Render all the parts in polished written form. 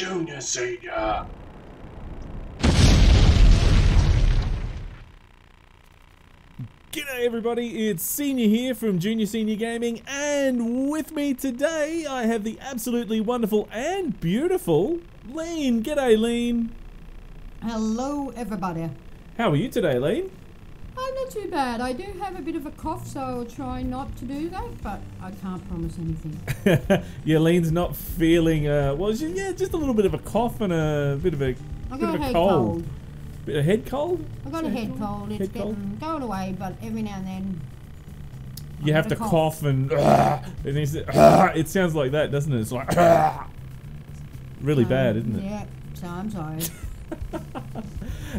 Junior Senior. G'day everybody, it's Senior here from Junior Senior Gaming, and with me today I have the absolutely wonderful and beautiful Lean. G'day Lean. Hello everybody. How are you today, Lean? I'm not too bad. I do have a bit of a cough, so I'll try not to do that, but I can't promise anything. Yeah, Lean's not feeling, well, yeah, just a little bit of a cough and a bit of a cold. Bit of head cold? I've got a head cold. It's been going away, but every now and then you have to cough and it sounds like that, doesn't it? It's like really bad, isn't it? Yeah, so I'm sorry.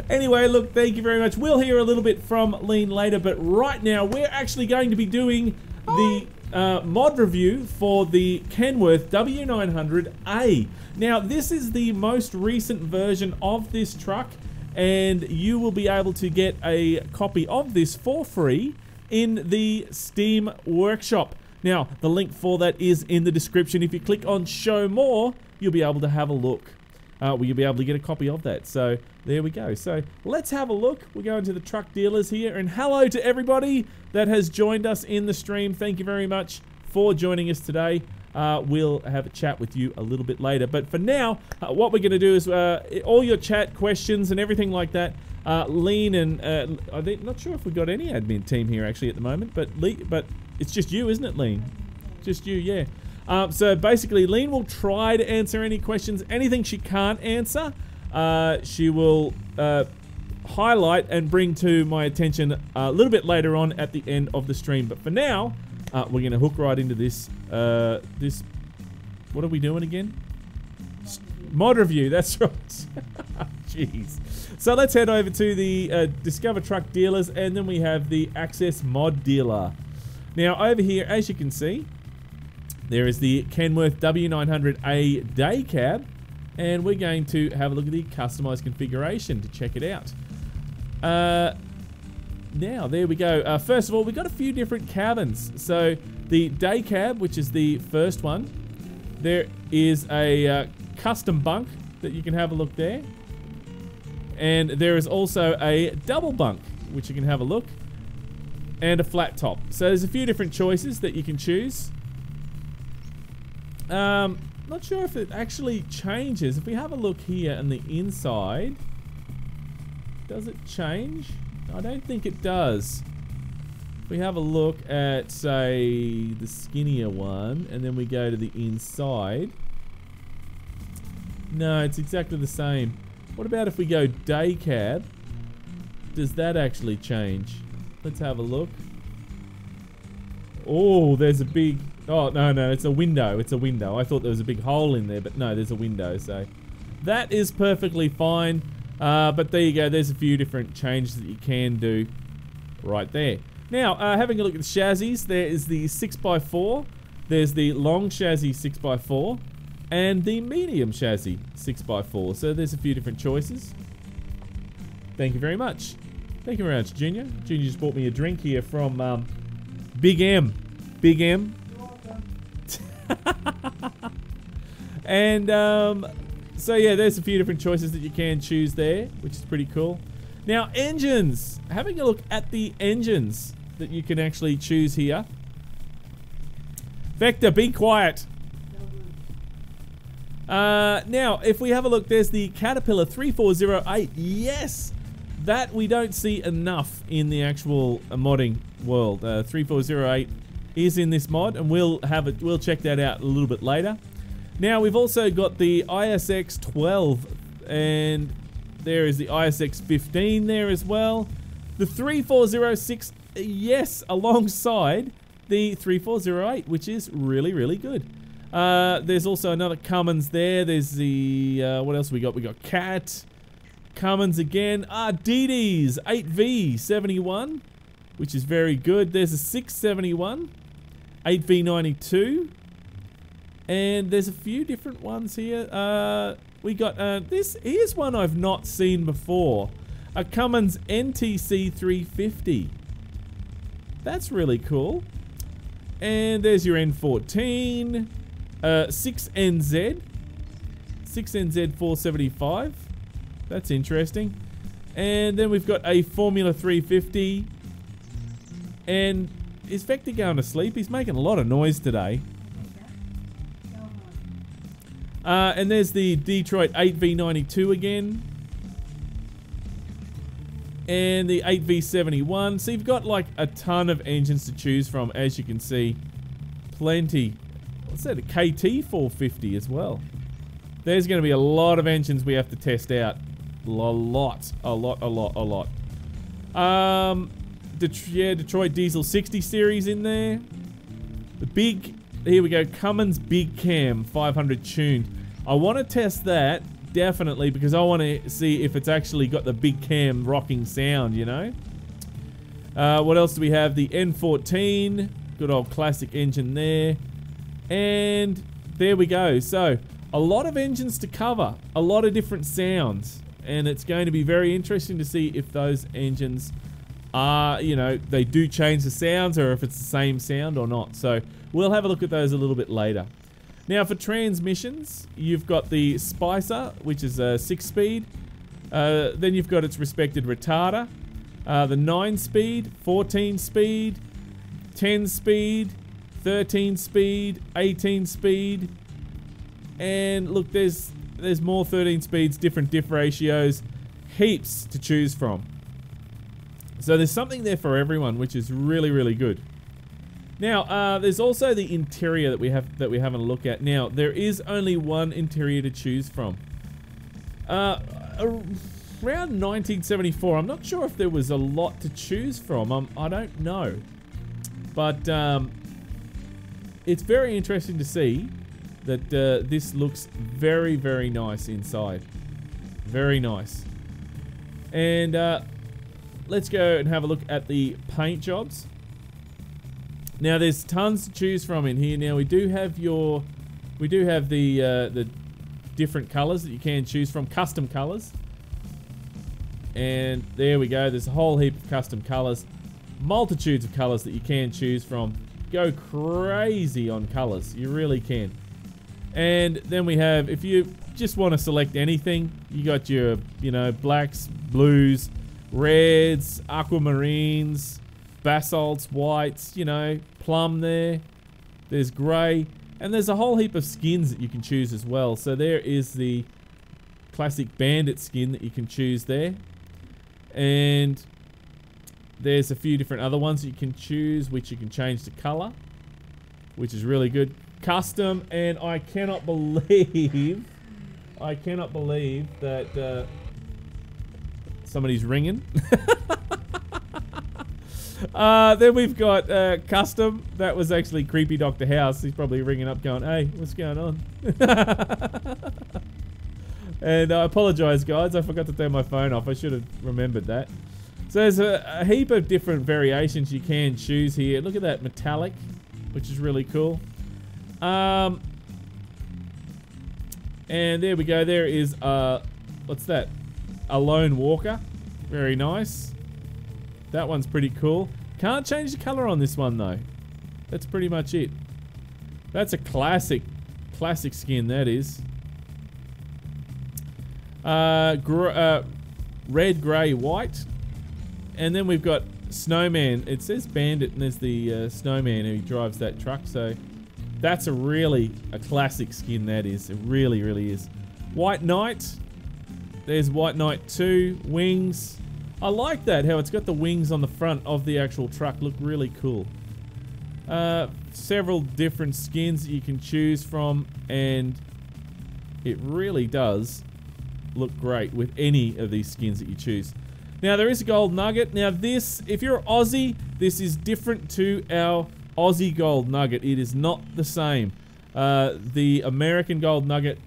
Anyway, look, thank you very much. We'll hear a little bit from Lean later, but right now we're actually going to be doing the mod review for the Kenworth W900A. Now, this is the most recent version of this truck, and you will be able to get a copy of this for free in the Steam Workshop. Now, the link for that is in the description. If you click on Show More, you'll be able to have a look. Well, you'll be able to get a copy of that. So there we go. So let's have a look. We're going to the truck dealers here, and hello to everybody that has joined us in the stream. Thank you very much for joining us today. We'll have a chat with you a little bit later, but for now, what we're going to do is all your chat questions and everything like that. Lean and I'm not sure if we've got any admin team here actually at the moment, but it's just you, isn't it, Lean? Just you, yeah. So basically, Lean will try to answer any questions. Anything she can't answer, she will highlight and bring to my attention a little bit later on at the end of the stream. But for now, we're going to hook right into this. This, what are we doing again? Mod review, that's right. Jeez. So let's head over to the Discover Truck Dealers, and then we have the Access Mod Dealer. Now over here, as you can see, there is the Kenworth W900A day cab, and we're going to have a look at the customized configuration to check it out. Now, there we go. First of all, we've got a few different cabins. So the day cab, which is the first one, there is a custom bunk that you can have a look there. And there is also a double bunk, which you can have a look, and a flat top. So there's a few different choices that you can choose. Not sure if it actually changes. If we have a look here on the inside, does it change? I don't think it does. If we have a look at, say, the skinnier one, and then we go to the inside, no, it's exactly the same. What about if we go day cab? Does that actually change? Let's have a look. Oh, there's a big... Oh, no, no, it's a window. It's a window. I thought there was a big hole in there, but no, there's a window. So that is perfectly fine. But there you go. There's a few different changes that you can do right there. Now, having a look at the chassis, there is the 6x4. There's the long chassis 6x4 and the medium chassis 6x4. So there's a few different choices. Thank you very much. Thank you very much, Junior. Junior just bought me a drink here from Big M. Big M. And so yeah, there's a few different choices that you can choose there, which is pretty cool. Now engines, having a look at the engines that you can actually choose here. Vector, be quiet. Now if we have a look, there's the Caterpillar 3408. Yes, that we don't see enough in the actual modding world. 3408 is in this mod, and we'll check that out a little bit later. Now we've also got the ISX 12, and there is the ISX 15 there as well. The 3406, yes, alongside the 3408, which is really, really good. There's also another Cummins there. There's the what else we got? We got Cat, Cummins again. DD's 8V91, which is very good. There's a 671. 8V92, and there's a few different ones here. We got this. Here's one I've not seen before, a Cummins NTC 350. That's really cool. And there's your N14, 6NZ, 6NZ475. That's interesting. And then we've got a Formula 350. And is Vector going to sleep? He's making a lot of noise today. And there's the Detroit 8V92 again. And the 8V71. So you've got like a ton of engines to choose from, as you can see. Plenty. What's that? A KT450 as well. There's going to be a lot of engines we have to test out. A lot. A lot, a lot, a lot. Detroit Diesel 60 series in there. The big... Here we go, Cummins Big Cam 500 tuned. I want to test that, definitely, because I want to see if it's actually got the Big Cam rocking sound, you know? What else do we have? The N14, good old classic engine there. And there we go. So, a lot of engines to cover, a lot of different sounds. And it's going to be very interesting to see if those engines are, you know, they do change the sounds or if it's the same sound or not. So, we'll have a look at those a little bit later. Now for transmissions, you've got the Spicer, which is a 6-speed. Then you've got its respected retarder. The 9-speed, 14-speed, 10-speed, 13-speed, 18-speed. And look, there's more 13 speeds, different diff ratios. Heaps to choose from. So there's something there for everyone, which is really, really good. Now, there's also the interior that we're having a look at. Now, there is only one interior to choose from. Around 1974, I'm not sure if there was a lot to choose from. I don't know. But it's very interesting to see that this looks very, very nice inside. Very nice. And let's go and have a look at the paint jobs. Now there's tons to choose from in here. Now we do have the different colors that you can choose from, custom colors. And there we go. There's a whole heap of custom colors, multitudes of colors that you can choose from. Go crazy on colors, you really can. And then we have, if you just want to select anything, you got your, you know, blacks, blues, reds, aquamarines, basalts, whites, you know, plum there. There's grey, and there's a whole heap of skins that you can choose as well. So there is the classic bandit skin that you can choose there, and there's a few different other ones that you can choose, which you can change the color, which is really good. Custom, and I cannot believe that somebody's ringing. Then we've got custom. That was actually creepy Dr. House. He's probably ringing up going, hey, what's going on? And I apologize, guys. I forgot to turn my phone off. I should have remembered that. So there's a heap of different variations you can choose here. Look at that metallic, which is really cool. And there we go. There is what's that? A lone walker. Very nice. That one's pretty cool. Can't change the color on this one though. That's pretty much it. That's a classic skin, that is. Red, gray, white. And then we've got Snowman. It says Bandit and there's the Snowman who drives that truck. So that's a really a classic skin, that is. It really, really is. White Knight. There's White Knight 2. Wings. I like that, how it's got the wings on the front of the actual truck. Look really cool. Several different skins that you can choose from, and it really does look great with any of these skins that you choose. Now, there is a gold nugget. Now, this, if you're Aussie, this is different to our Aussie gold nugget. It is not the same. The American gold nugget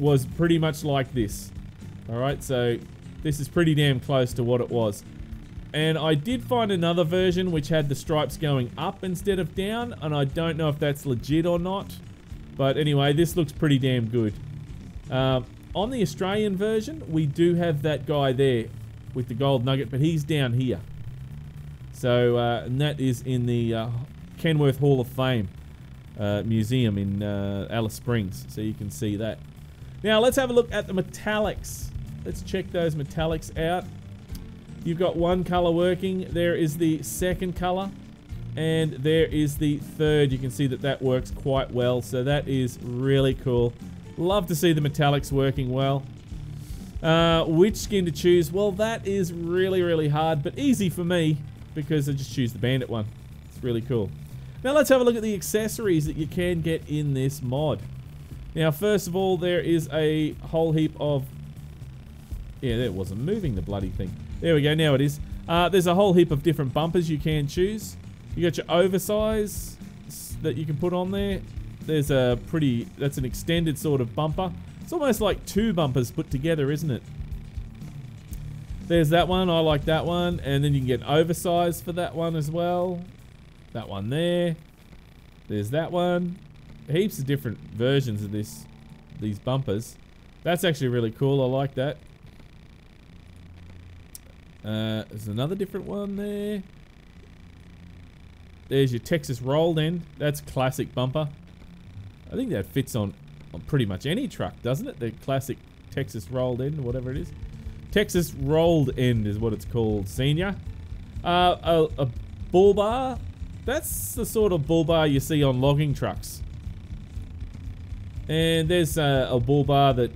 was pretty much like this. All right, so... This is pretty damn close to what it was. And I did find another version which had the stripes going up instead of down, and I don't know if that's legit or not. But anyway, this looks pretty damn good. On the Australian version, we do have that guy there with the gold nugget, but he's down here. So, and that is in the Kenworth Hall of Fame Museum in Alice Springs, so you can see that. Now let's have a look at the metallics. Let's check those metallics out. You've got one color working, there is the second color, and there is the third. You can see that that works quite well, so that is really cool. Love to see the metallics working well. Which skin to choose? Well, that is really, really hard, but easy for me because I just choose the Bandit one. It's really cool. Now let's have a look at the accessories that you can get in this mod. Now, first of all, there is a whole heap of... Yeah, that wasn't moving the bloody thing. There we go, now it is. There's a whole heap of different bumpers you can choose. You got your oversize that you can put on there. There's a pretty... That's an extended sort of bumper. It's almost like two bumpers put together, isn't it? There's that one. I like that one. And then you can get an oversize for that one as well. That one there. There's that one. Heaps of different versions of this, these bumpers. That's actually really cool. I like that. There's another different one there. There's your Texas roll then. That's classic bumper. I think that fits on pretty much any truck, doesn't it? The classic Texas rolled end, whatever it is. Texas rolled end is what it's called, Senior. A bull bar. That's the sort of bull bar you see on logging trucks. And there's a bull bar that,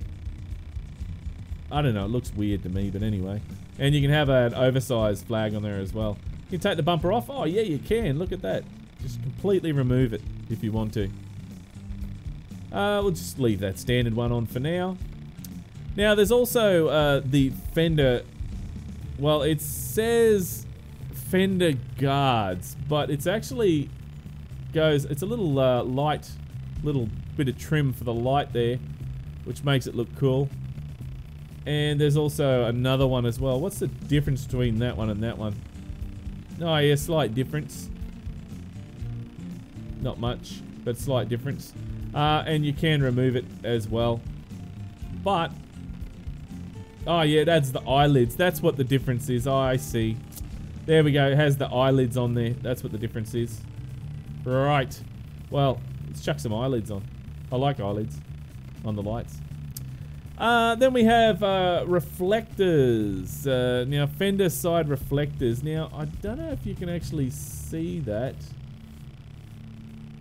I don't know, it looks weird to me, but anyway. And you can have an oversized flag on there as well. You can take the bumper off. Oh yeah, you can. Look at that. Just completely remove it if you want to. We'll just leave that standard one on for now. Now there's also the fender, well it says fender guards, but it's actually goes, it's a little light, little bit of trim for the light there, which makes it look cool. And there's also another one as well. What's the difference between that one and that one? Oh yeah, slight difference. Not much, but slight difference. And you can remove it as well, but oh yeah, it adds the eyelids. That's what the difference is. I see. There we go. It has the eyelids on there. That's what the difference is. Right. Well, let's chuck some eyelids on. I like eyelids on the lights. Then we have reflectors. Now fender side reflectors. Now I don't know if you can actually see that.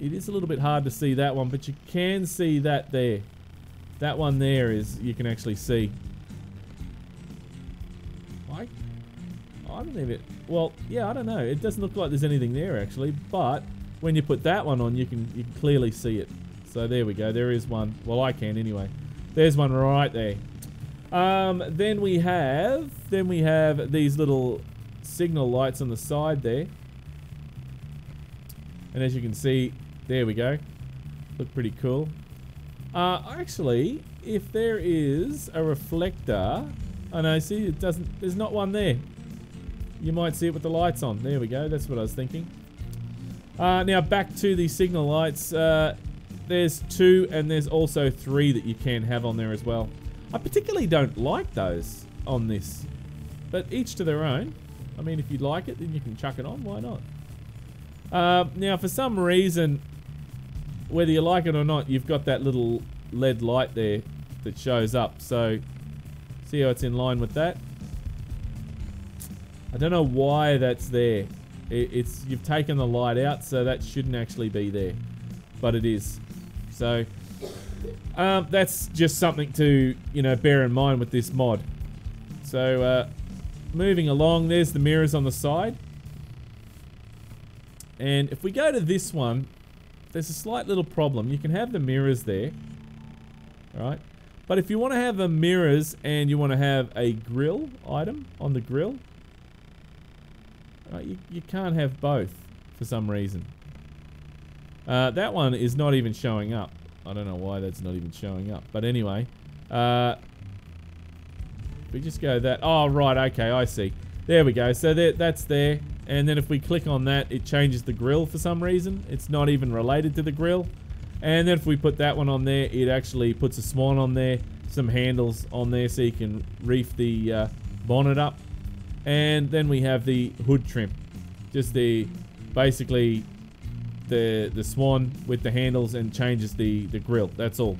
It is a little bit hard to see that one, but you can see that there. That one there is, you can actually see. I don't even, well, yeah, I don't know. It doesn't look like there's anything there actually, but when you put that one on, you can clearly see it. So there we go, there is one. Well, I can anyway. There's one right there. Then we have these little signal lights on the side there. And as you can see, there we go. Look pretty cool. Actually, if there is a reflector... Oh no, see, it doesn't... There's not one there. You might see it with the lights on. There we go, that's what I was thinking. Now back to the signal lights. There's two and there's also three that you can have on there as well. I particularly don't like those on this. But each to their own. I mean, if you like it, then you can chuck it on. Why not? Now for some reason, whether you like it or not, you've got that little LED light there that shows up. So see how it's in line with that? I don't know why that's there. It's you've taken the light out, so that shouldn't actually be there, but it is. So that's just something to, you know, bear in mind with this mod. So moving along, there's the mirrors on the side. And if we go to this one, there's a slight little problem. You can have the mirrors there, right? But if you want to have the mirrors and you want to have a grill item on the grill, right, you can't have both for some reason. That one is not even showing up. I don't know why that's not even showing up. But anyway, we just go that. Oh, right, okay, I see. There we go, so that's there. And then if we click on that, it changes the grill for some reason. It's not even related to the grill. And then if we put that one on there, it actually puts a swan on there, some handles on there so you can reef the bonnet up. And then we have the hood trim. Just the, basically, the swan with the handles and changes the grill, that's all.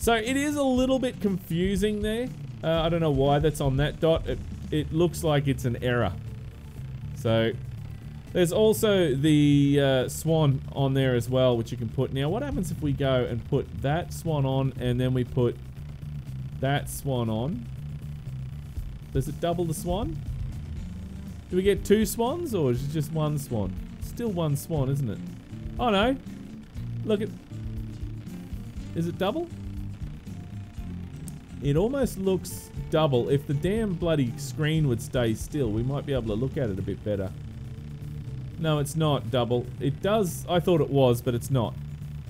So it is a little bit confusing there. I don't know why that's on that dot. It looks like it's an error. So there's also the swan on there as well, which you can put. Now, what happens if we go and put that swan on and then we put that swan on? Does it double the swan? Do we get two swans or is it just one swan? Still one swan, isn't it? Oh no. Look at... Is it double? It almost looks double. If the damn bloody screen would stay still, we might be able to look at it a bit better. No, it's not double. It does... I thought it was, but it's not.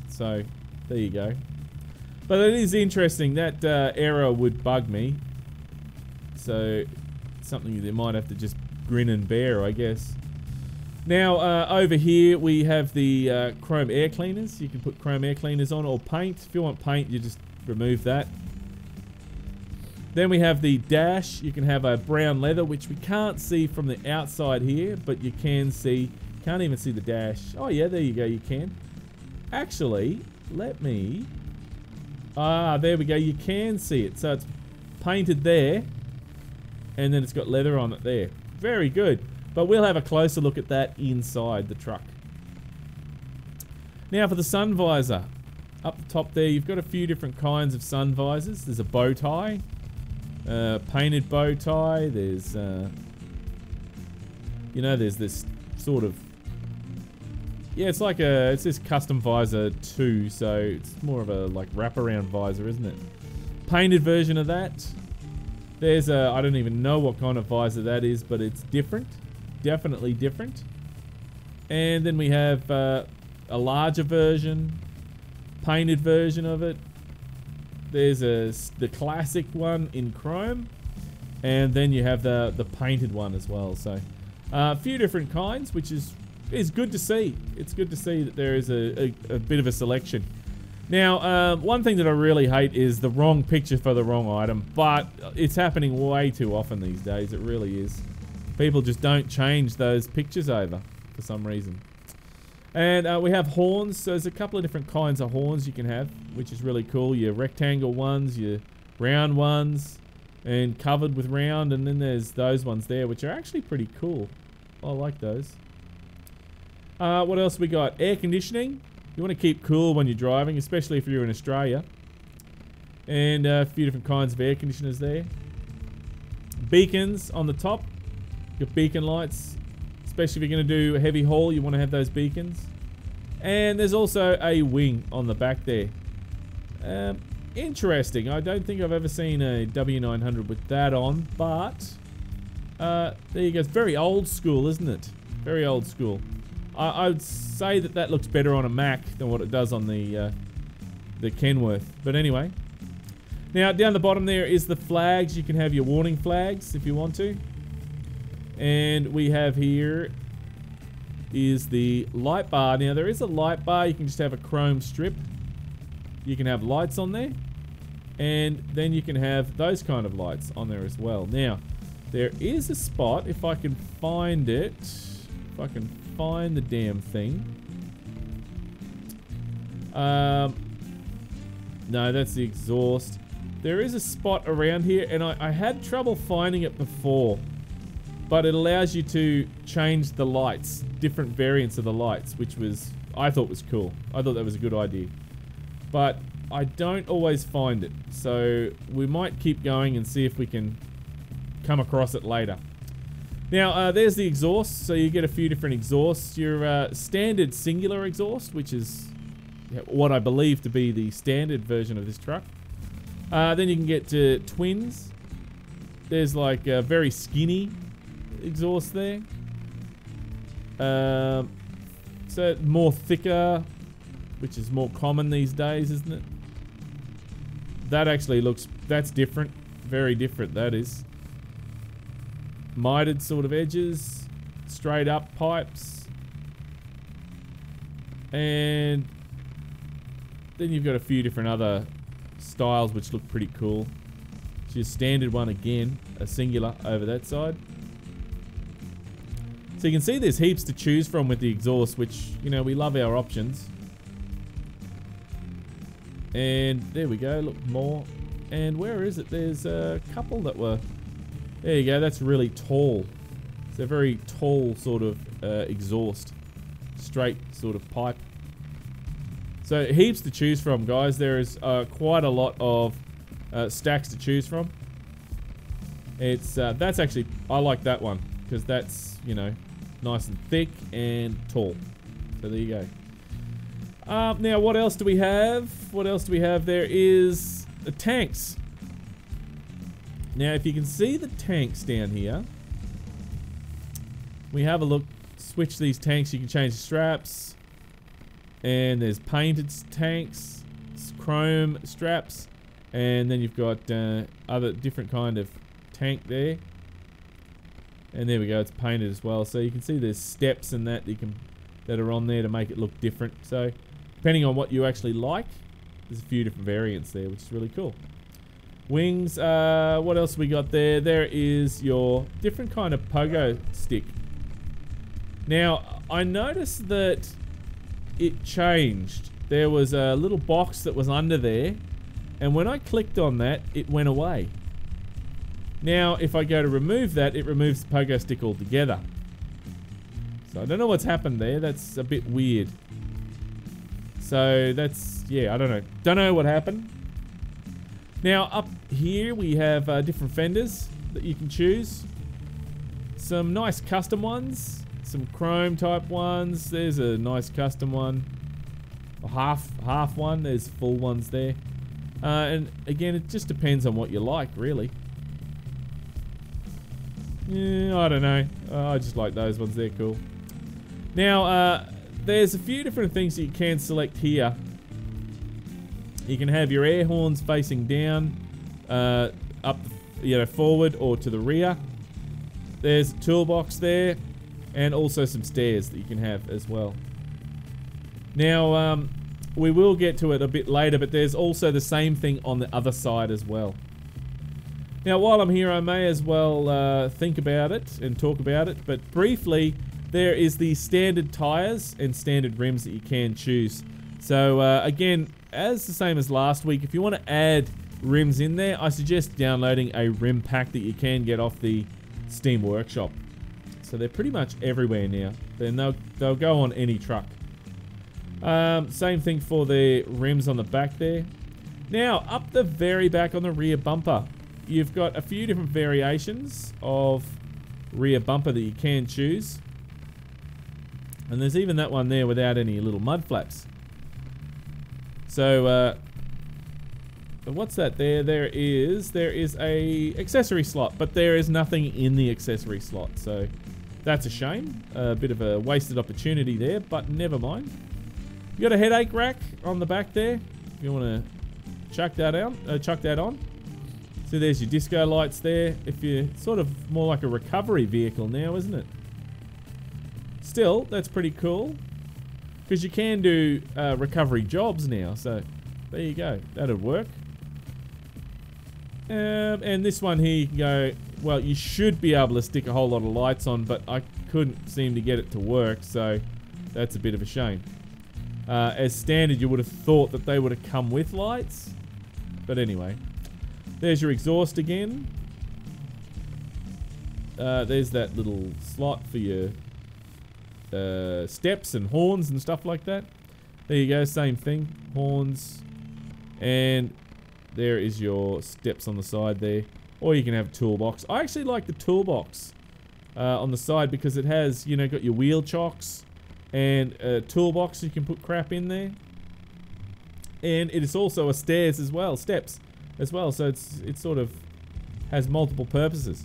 So, there you go. But it is interesting. That error would bug me. So, something they might have to just grin and bear, I guess. Now, over here, we have the chrome air cleaners. You can put chrome air cleaners on, or paint. If you want paint, you just remove that. Then we have the dash. You can have a brown leather, which we can't see from the outside here, but you can see. Can't even see the dash. Oh yeah, there you go, you can. Actually, let me... Ah, there we go, you can see it. So it's painted there, and then it's got leather on it there. Very good. But we'll have a closer look at that inside the truck. Now for the sun visor. Up the top there, you've got a few different kinds of sun visors. There's a bow tie. Painted bow tie, there's you know, there's this sort of, yeah, it's like a, it's this custom visor too, so it's more of a like wraparound visor, isn't it? Painted version of that. There's a, I don't even know what kind of visor that is, but it's different, definitely different. And then we have a larger version, painted version of it. There's the classic one in chrome, and then you have the painted one as well. So a few different kinds, which is good to see. It's good to see that there is a bit of a selection. Now, one thing that I really hate is the wrong picture for the wrong item, but it's happening way too often these days. It really is. People just don't change those pictures over for some reason. And we have horns, so there's a couple of different kinds of horns you can have, which is really cool. Your rectangle ones, your round ones, and covered with round, and then there's those ones there, which are actually pretty cool. I like those. What else we got? Air conditioning. You want to keep cool when you're driving, especially if you're in Australia. And a few different kinds of air conditioners there. Beacons on the top. Your beacon lights. Especially if you're going to do a heavy haul, you want to have those beacons. And there's also a wing on the back there. Interesting. I don't think I've ever seen a W900 with that on, but there you go. It's very old school, isn't it? Very old school. I would say that that looks better on a Mac than what it does on the Kenworth. But anyway. Now, down the bottom there is the flags. You can have your warning flags if you want to. And we have here is the light bar. Now there is a light bar, you can just have a chrome strip. You can have lights on there. And then you can have those kind of lights on there as well. Now, there is a spot, if I can find it. If I can find the damn thing. No, that's the exhaust. There is a spot around here, and I had trouble finding it before. But it allows you to change the lights, different variants of the lights, which was, I thought was cool. I thought that was a good idea. But I don't always find it. So we might keep going and see if we can come across it later. Now, there's the exhaust. So you get a few different exhausts. Your standard singular exhaust, which is what I believe to be the standard version of this truck. Then you can get to twins. There's like a very skinny exhaust there, so more thicker, which is more common these days, isn't it? That actually looks, that's different, very different. That is mitered sort of edges, straight up pipes, and then you've got a few different other styles which look pretty cool. It's your standard one again, a singular over that side. So you can see there's heaps to choose from with the exhaust, which, you know, we love our options. And there we go, look, more. And where is it? There's a couple that were... There you go, that's really tall. It's a very tall sort of exhaust. Straight sort of pipe. So heaps to choose from, guys. There is quite a lot of stacks to choose from. It's that's actually, I like that one because that's, you know, nice and thick and tall. So there you go. Now what else do we have? What else do we have? There is the tanks. Now if you can see the tanks down here, we have a look, switch these tanks, you can change the straps, and there's painted tanks, chrome straps, and then you've got other different kind of tank there. And there we go, it's painted as well, so you can see there's steps and that you can, that are on there to make it look different. So depending on what you actually like, there's a few different variants there, which is really cool. Wings, what else we got there? There is your different kind of pogo stick. Now I noticed that it changed. There was a little box that was under there, and when I clicked on that, it went away. Now if I go to remove that, it removes the pogo stick altogether. So I don't know what's happened there, that's a bit weird. So that's, yeah, I don't know. Don't know what happened. Now up here we have different fenders that you can choose. Some nice custom ones, some chrome type ones. There's a nice custom one, a half one. There's full ones there, and again it just depends on what you like, really. Yeah, I don't know. I just like those ones. They're cool. Now there's a few different things that you can select here. You can have your air horns facing down, up, you know, forward or to the rear. There's a toolbox there, and also some stairs that you can have as well. Now, we will get to it a bit later, but there's also the same thing on the other side as well. Now, while I'm here, I may as well think about it and talk about it, but briefly, there is the standard tires and standard rims that you can choose. So, again, as the same as last week, if you want to add rims in there, I suggest downloading a rim pack that you can get off the Steam Workshop. So they're pretty much everywhere now. Then they'll go on any truck. Same thing for the rims on the back there. Now up the very back on the rear bumper, you've got a few different variations of rear bumper that you can choose. And there's even that one there without any little mud flaps. So, what's that there? There is a accessory slot, but there is nothing in the accessory slot. So, that's a shame. A bit of a wasted opportunity there, but never mind. You got a headache rack on the back there. If you want to chuck that out, chuck that on. So there's your disco lights there. If you're sort of more like a recovery vehicle now, isn't it? Still, that's pretty cool. Because you can do recovery jobs now, so there you go, that'll work. And this one here, you can go, well, you should be able to stick a whole lot of lights on, but I couldn't seem to get it to work, so that's a bit of a shame. As standard, you would have thought that they would have come with lights, but anyway. There's your exhaust again. There's that little slot for your steps and horns and stuff like that. There you go, same thing, horns, and there is your steps on the side there, or you can have a toolbox. I actually like the toolbox on the side because it has, you know, got your wheel chocks and a toolbox, so you can put crap in there, and it is also a stairs as well, steps as well, so it sort of has multiple purposes.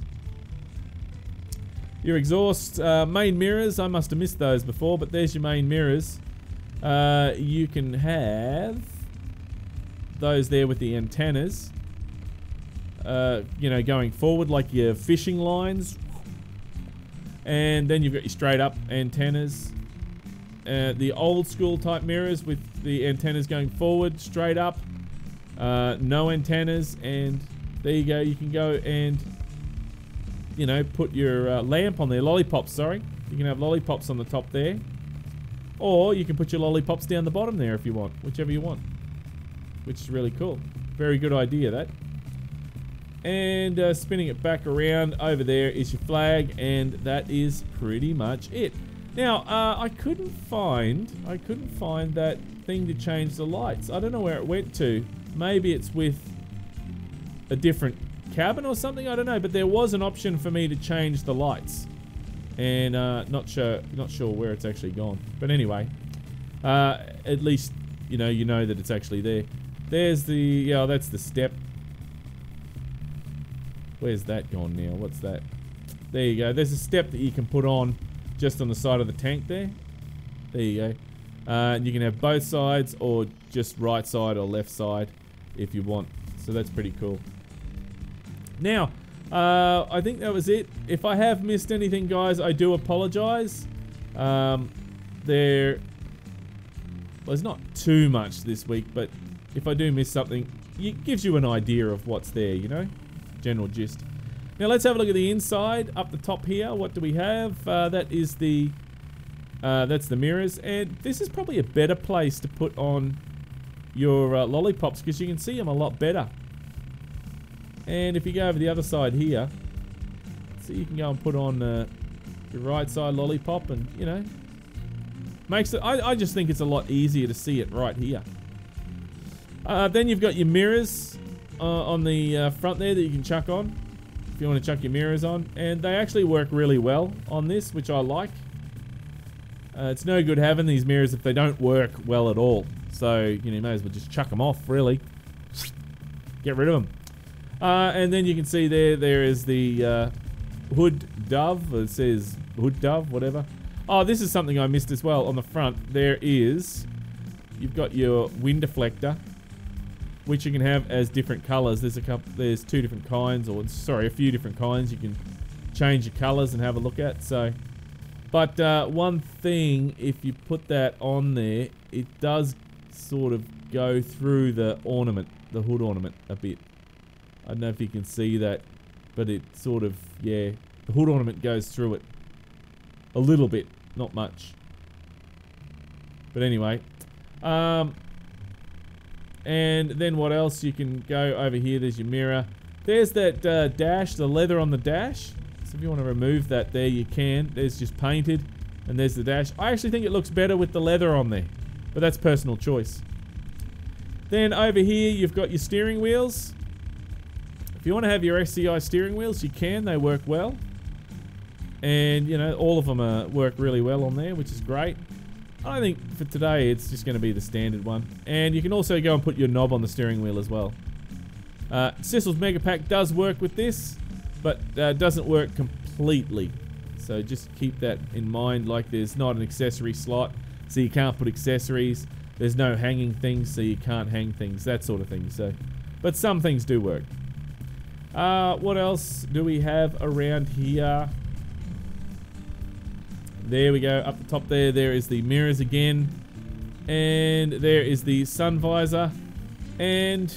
Your exhaust, main mirrors, I must have missed those before, but there's your main mirrors. You can have those there with the antennas, you know, going forward like your fishing lines. And then you've got your straight up antennas. The old school type mirrors with the antennas going forward, straight up, no antennas, and there you go, you can go and, you know, put your lamp on there, lollipops, sorry. You can have lollipops on the top there. Or you can put your lollipops down the bottom there if you want, whichever you want. which is really cool. Very good idea, that. And spinning it back around, over there is your flag, and that is pretty much it. Now, I couldn't find that thing to change the lights. I don't know where it went to. Maybe it's with a different cabin or something, I don't know, but there was an option for me to change the lights. And not sure where it's actually gone. But anyway, at least you know that it's actually there. There's the, yeah, that's the step. Where's that gone now? What's that? There you go. There's a step that you can put on just on the side of the tank there. There you go. And you can have both sides or just right side or left side if you want. So that's pretty cool. Now, I think that was it. If I have missed anything, guys, I do apologize. Well, there's not too much this week, but if I do miss something, it gives you an idea of what's there, you know? General gist. Now let's have a look at the inside up the top here. What do we have? That is the that's the mirrors, and this is probably a better place to put on your lollipops because you can see them a lot better. And if you go over the other side here, so you can go and put on your right side lollipop, and you know, makes it. I just think it's a lot easier to see it right here. Then you've got your mirrors. On the front there that you can chuck on if you want to chuck your mirrors on, and they actually work really well on this, which I like. It's no good having these mirrors if they don't work well at all, so you may as well just chuck them off, really. Get rid of them. And then you can see there is the hood dove. It says hood dove, whatever. Oh, this is something I missed as well. On the front there is, you've got your wind deflector, which you can have as different colors. There's two different kinds, or sorry, a few different kinds. You can change your colors and have a look at. So, but one thing, if you put that on there, it does sort of go through the ornament, the hood ornament a bit. I don't know if you can see that, but it sort of, yeah, the hood ornament goes through it a little bit, not much. But anyway, and then what else? You can go over here, there's your mirror. There's that dash, the leather on the dash. So if you want to remove that there, you can. There's just painted, and there's the dash. I actually think it looks better with the leather on there, but that's personal choice. Then over here, you've got your steering wheels. If you want to have your SCI steering wheels, you can, they work well. And you know, all of them work really well on there, which is great. I think for today it's just going to be the standard one, and you can also go and put your knob on the steering wheel as well. Cecil's Mega Pack does work with this, but doesn't work completely, so just keep that in mind. Like, there's not an accessory slot, so you can't put accessories. There's no hanging things, so you can't hang things, that sort of thing. So, but some things do work. What else do we have around here? There we go, up the top there, there is the mirrors again. And there is the sun visor. And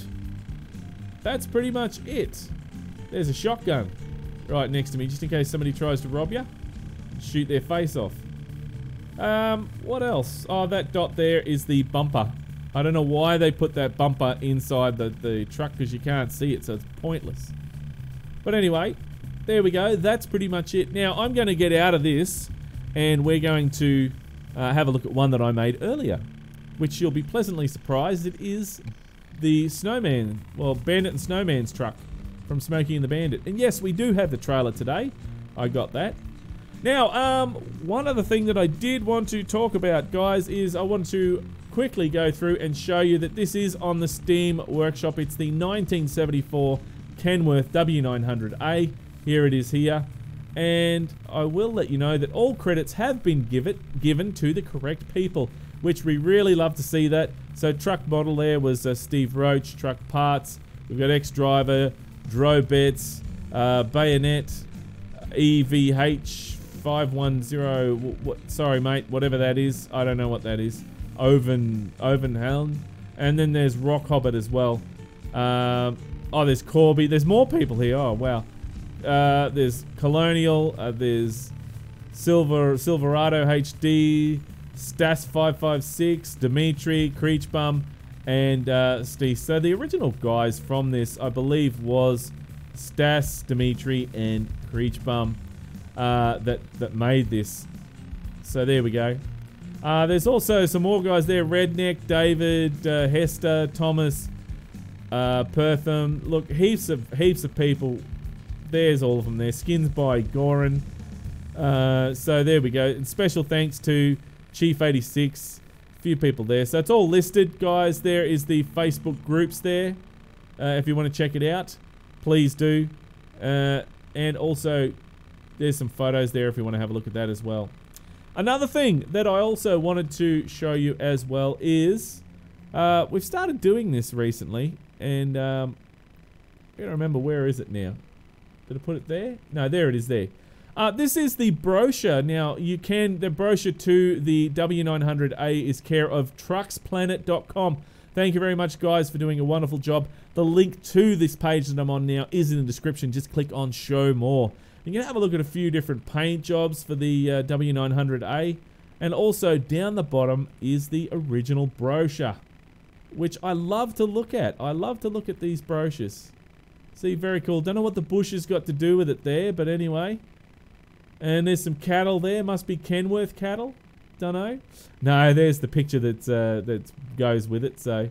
that's pretty much it. There's a shotgun right next to me, just in case somebody tries to rob you. Shoot their face off. What else? Oh, that dot there is the bumper. I don't know why they put that bumper inside the truck, because you can't see it, so it's pointless. But anyway, there we go, that's pretty much it. Now, I'm going to get out of this, and we're going to have a look at one that I made earlier, which you'll be pleasantly surprised. It is the Snowman, well, Bandit and Snowman's truck from Smokey and the Bandit. And yes, we do have the trailer today. I got that. Now, one other thing that I did want to talk about, guys, is I want to quickly go through and show you that this is on the Steam Workshop. It's the 1974 Kenworth W900A. Here it is here. And I will let you know that all credits have been given to the correct people, which we really love to see that. So truck model there was Steve Roach, truck parts. We've got X-Driver, Drobets, Bayonet, EVH 510, sorry mate, whatever that is. I don't know what that is. Oven. And then there's Rock Hobbit as well. Oh, there's Corby. There's more people here. Oh, wow. There's Colonial, there's Silverado HD, Stas 556, Dimitri, Creechbaum, and Steve. So the original guys from this, I believe, was Stas, Dimitri, and Creechbaum that made this. So there we go. There's also some more guys there. Redneck, David, Hester, Thomas, Pertham. Look, heaps of people. There's all of them there. Skins by Goran. So there we go. And special thanks to Chief86. Few people there. So it's all listed, guys. There is the Facebook groups there. If you want to check it out, please do. And also, there's some photos there if you want to have a look at that as well. Another thing that I also wanted to show you as well is we've started doing this recently, and I don't remember, where is it now? Did I put it there? No, there it is there. This is the brochure. Now you can, the brochure to the W900A is care of trucksplanet.com. Thank you very much, guys, for doing a wonderful job. The link to this page that I'm on now is in the description. Just click on show more. You can have a look at a few different paint jobs for the W900A, and also down the bottom is the original brochure, which I love to look at. I love to look at these brochures. See, very cool. Don't know what the bush has got to do with it there, but anyway. And there's some cattle there. Must be Kenworth cattle. Don't know. No, there's the picture that goes with it. So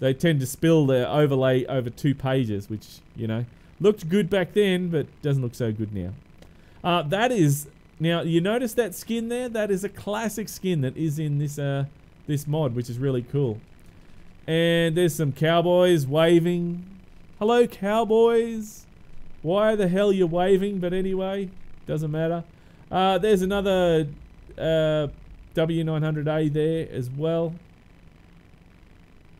they tend to spill their overlay over 2 pages, which, you know, looked good back then, but doesn't look so good now. That is, now you notice that skin there? That is a classic skin that is in this this mod, which is really cool. And there's some cowboys waving. Hello, cowboys. Why the hell you're waving? But anyway, doesn't matter. There's another W900A there as well.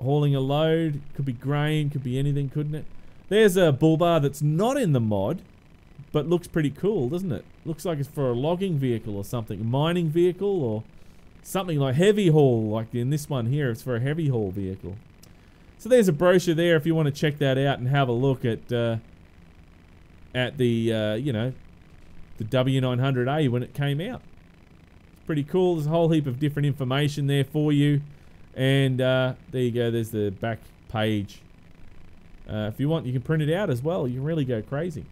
Hauling a load, could be grain, could be anything, couldn't it? There's a bull bar that's not in the mod, but looks pretty cool, doesn't it? Looks like it's for a logging vehicle or something, a mining vehicle or something, like heavy haul, like in this one here, it's for a heavy haul vehicle. So there's a brochure there if you want to check that out and have a look at the, you know, the W900A when it came out. It's pretty cool. There's a whole heap of different information there for you. And there you go, there's the back page. If you want, you can print it out as well. You can really go crazy.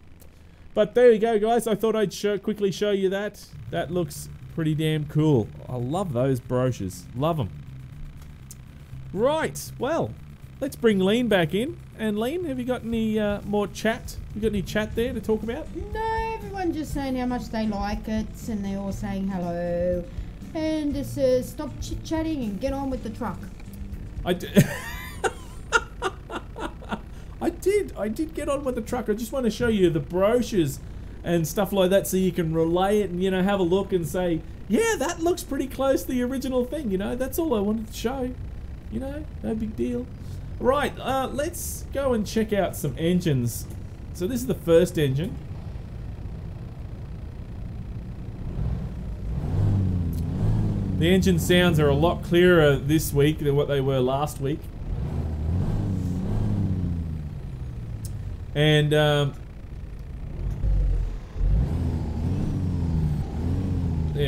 But there you go, guys. I thought I'd quickly show you that. That looks pretty damn cool. I love those brochures. Love them. Right. Well, let's bring Lean back in. And Lean, have you got any more chat? You got any chat there to talk about? No, everyone's just saying how much they like it, and they're all saying hello. And it says, stop chit-chatting and get on with the truck. I did get on with the truck. I just want to show you the brochures and stuff like that so you can relay it and, you know, have a look and say, yeah, that looks pretty close to the original thing, you know. That's all I wanted to show, you know, no big deal. Right, let's go and check out some engines. So this is the first engine. The engine sounds are a lot clearer this week than what they were last week. And there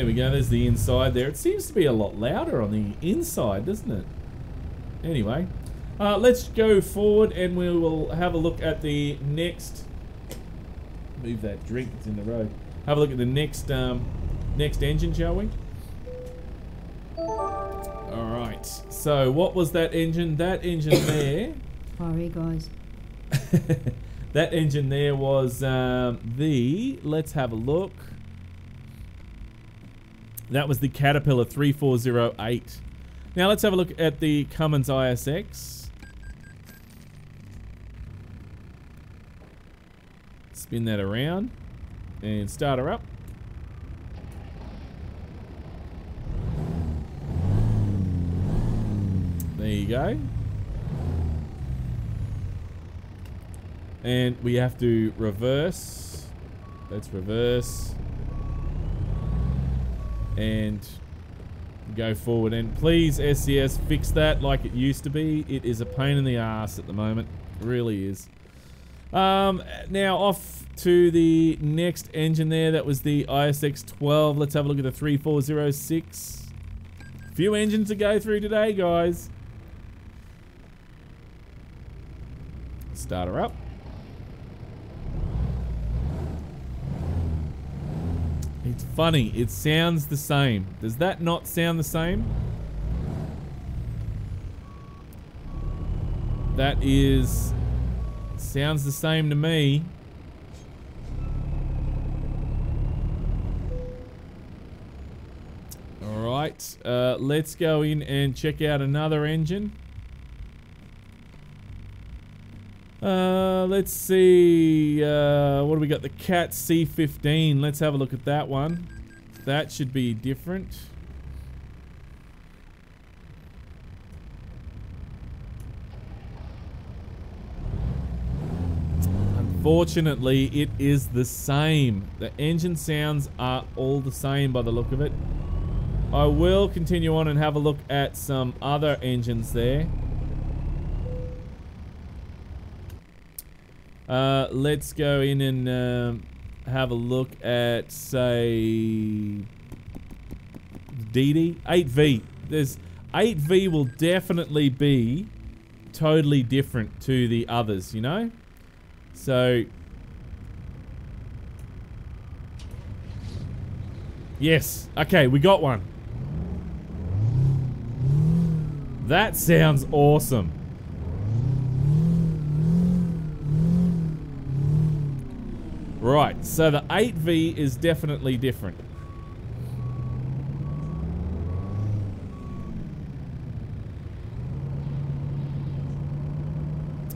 we go, there's the inside there. It seems to be a lot louder on the inside, doesn't it? Anyway, let's go forward and we will have a look at the next, move that drink, it's in the road. Have a look at the next, next engine, shall we? All right, so what was that engine? That engine there. Sorry, guys. That engine there was the, let's have a look, that was the Caterpillar 3408. Now let's have a look at the Cummins ISX. Spin that around and start her up. There you go. And we have to reverse. Let's reverse. And go forward. And please, SCS, fix that like it used to be. It is a pain in the ass at the moment. It really is. Now off to the next engine there. That was the ISX-12. Let's have a look at the 3406. Few engines to go through today, guys. start her up. It's funny, it sounds the same. Does that not sound the same? That is... sounds the same to me. Alright, let's go in and check out another engine. Let's see, what do we got? The Cat C15. Let's have a look at that one. That should be different. Unfortunately, it is the same. The engine sounds are all the same by the look of it. I will continue on and have a look at some other engines there. Let's go in and have a look at, say, DD 8V. There's 8V will definitely be totally different to the others, you know. So yes, okay, we got one. That sounds awesome. Right, so the 8V is definitely different.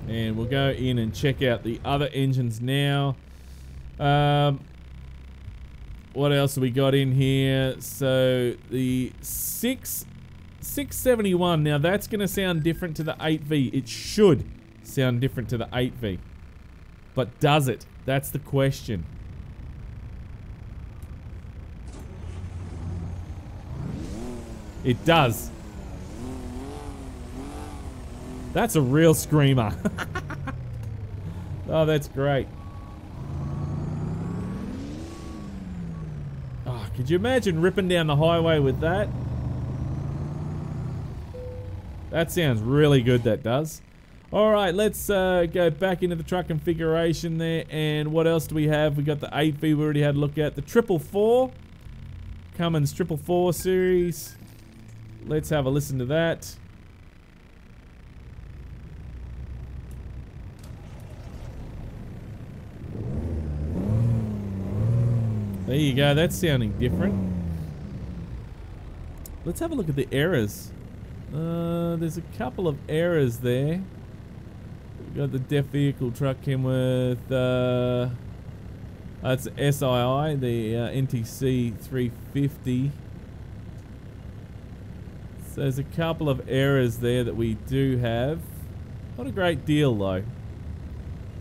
And we'll go in and check out the other engines now. What else have we got in here? So the 671, now that's going to sound different to the 8V. It should sound different to the 8V. But does it? That's the question. It does. That's a real screamer. Oh, that's great. Oh, could you imagine ripping down the highway with that? That sounds really good, that does. Alright, let's go back into the truck configuration there, and what else do we have? We got the 8V we already had a look at. The 444, Cummins 444 series. Let's have a listen to that. There you go, that's sounding different. Let's have a look at the errors. There's a couple of errors there. Got the deaf vehicle truck Kenworth. That's SII, the NTC 350. So there's a couple of errors there that we do have. Not a great deal though,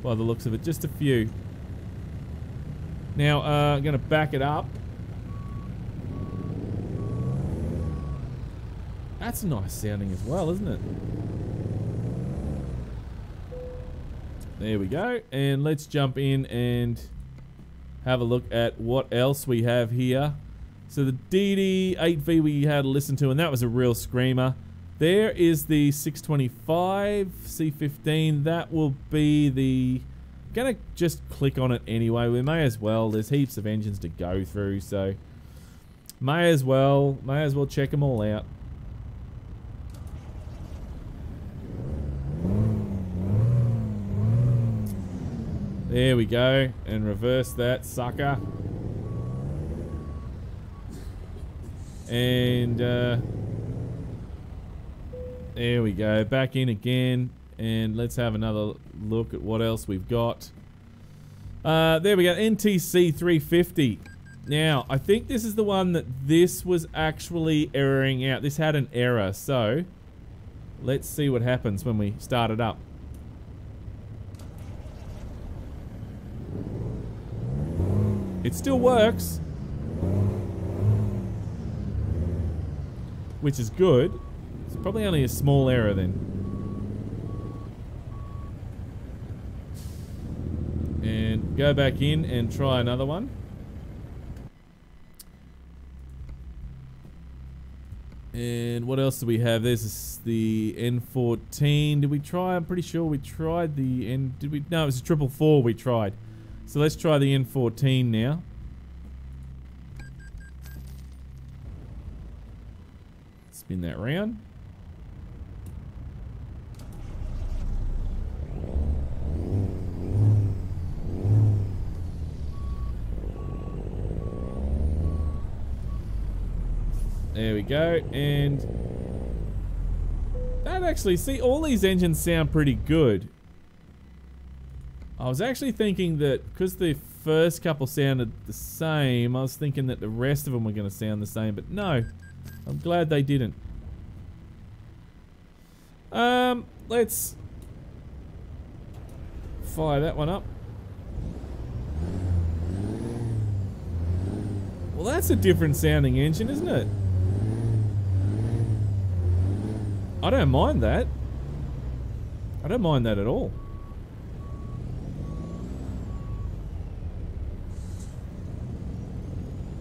by the looks of it, just a few. Now I'm gonna back it up. That's nice sounding as well, isn't it? There we go, and let's jump in and have a look at what else we have here. So the DD8V we had to listen to, and that was a real screamer. There is the 625 C15. That will be the... I'm gonna just click on it anyway. We may as well. There's heaps of engines to go through, so may as well check them all out. There we go, and reverse that sucker. And there we go, back in again, and let's have another look at what else we've got. There we go, NTC 350. Now, I think this is the one that this was actually erroring out. This had an error, so let's see what happens when we start it up. It still works, which is good. It's probably only a small error then. And go back in and try another one. And what else do we have? There's the N14. Did we try? I'm pretty sure we tried the N. Did we? No, it was a 444 we tried. So let's try the N14 now. Spin that round. There we go, and that actually, see, all these engines sound pretty good. I was actually thinking that, because the first couple sounded the same, I was thinking that the rest of them were going to sound the same, but no, I'm glad they didn't. Let's fire that one up. Well, that's a different sounding engine, isn't it? I don't mind that. I don't mind that at all.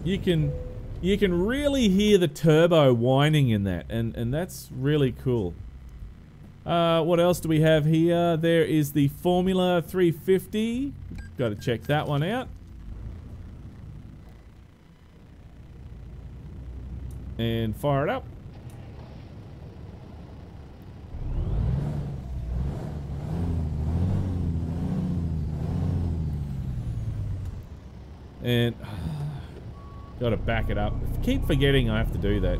You can really hear the turbo whining in that, and that's really cool. What else do we have here? There is the Formula 350. Got to check that one out. And fire it up. And gotta back it up. Keep forgetting I have to do that.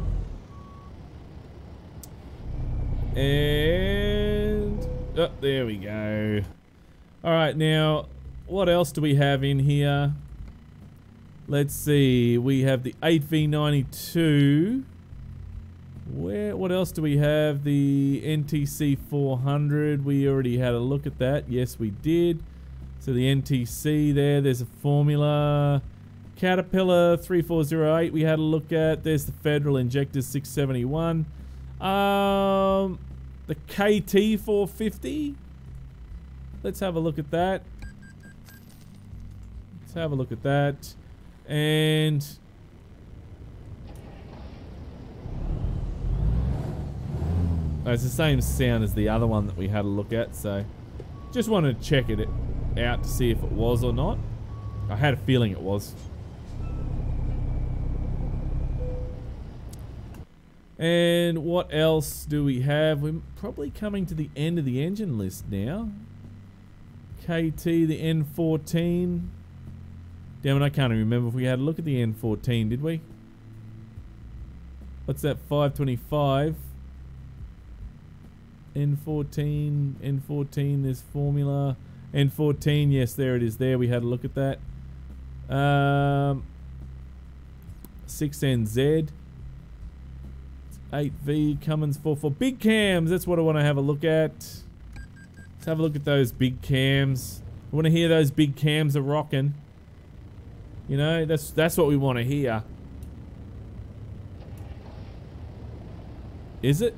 And oh, there we go. All right, now what else do we have in here? Let's see. We have the 8V92. Where? What else do we have? The NTC 400. We already had a look at that. Yes, we did. So the NTC there, there's a Formula. Caterpillar 3408 we had a look at. There's the Federal Injector 671. The KT 450. Let's have a look at that. Let's have a look at that. And oh, it's the same sound as the other one that we had a look at, so just want to check it out to see if it was or not. I had a feeling it was. And what else do we have? We're probably coming to the end of the engine list now. KT, the N14. Damn it, I can't even remember if we had a look at the N14, did we? What's that, 525? N14, N14, there's Formula. N14, yes, there it is there. We had a look at that. 6NZ. 8V, Cummins 44. Big cams, that's what I want to have a look at. Let's have a look at those big cams. I want to hear those big cams are rocking. You know, that's what we want to hear. Is it?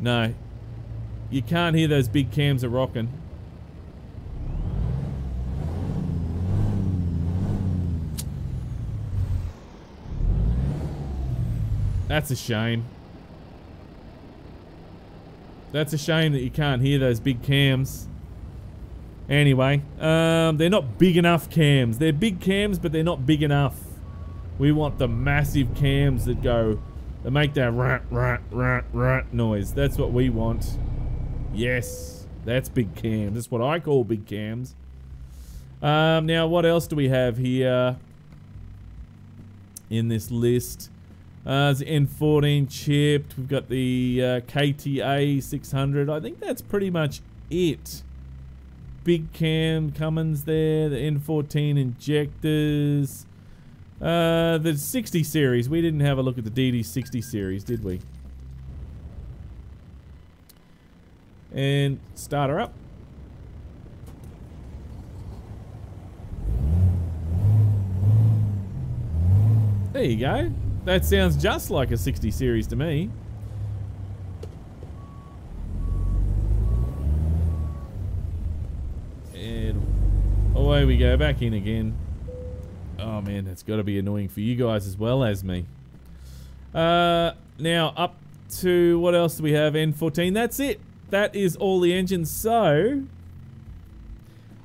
No. You can't hear those big cams are rocking. That's a shame. That's a shame that you can't hear those big cams. Anyway, they're not big enough cams. They're big cams, but they're not big enough. We want the massive cams that go, that make that rat, rat, rat, rat noise. That's what we want. Yes, that's big cams. That's what I call big cams. Now, what else do we have here in this list? There's the N14 chipped. We've got the KTA 600. I think that's pretty much it. Big cam Cummins there. The N14 injectors. The 60 series. We didn't have a look at the DD 60 series, did we? And start her up. There you go. That sounds just like a 60 series to me. And away we go, back in again. Oh man, that's got to be annoying for you guys as well as me. Now up to, what else do we have? N14. That's it. That is all the engines. So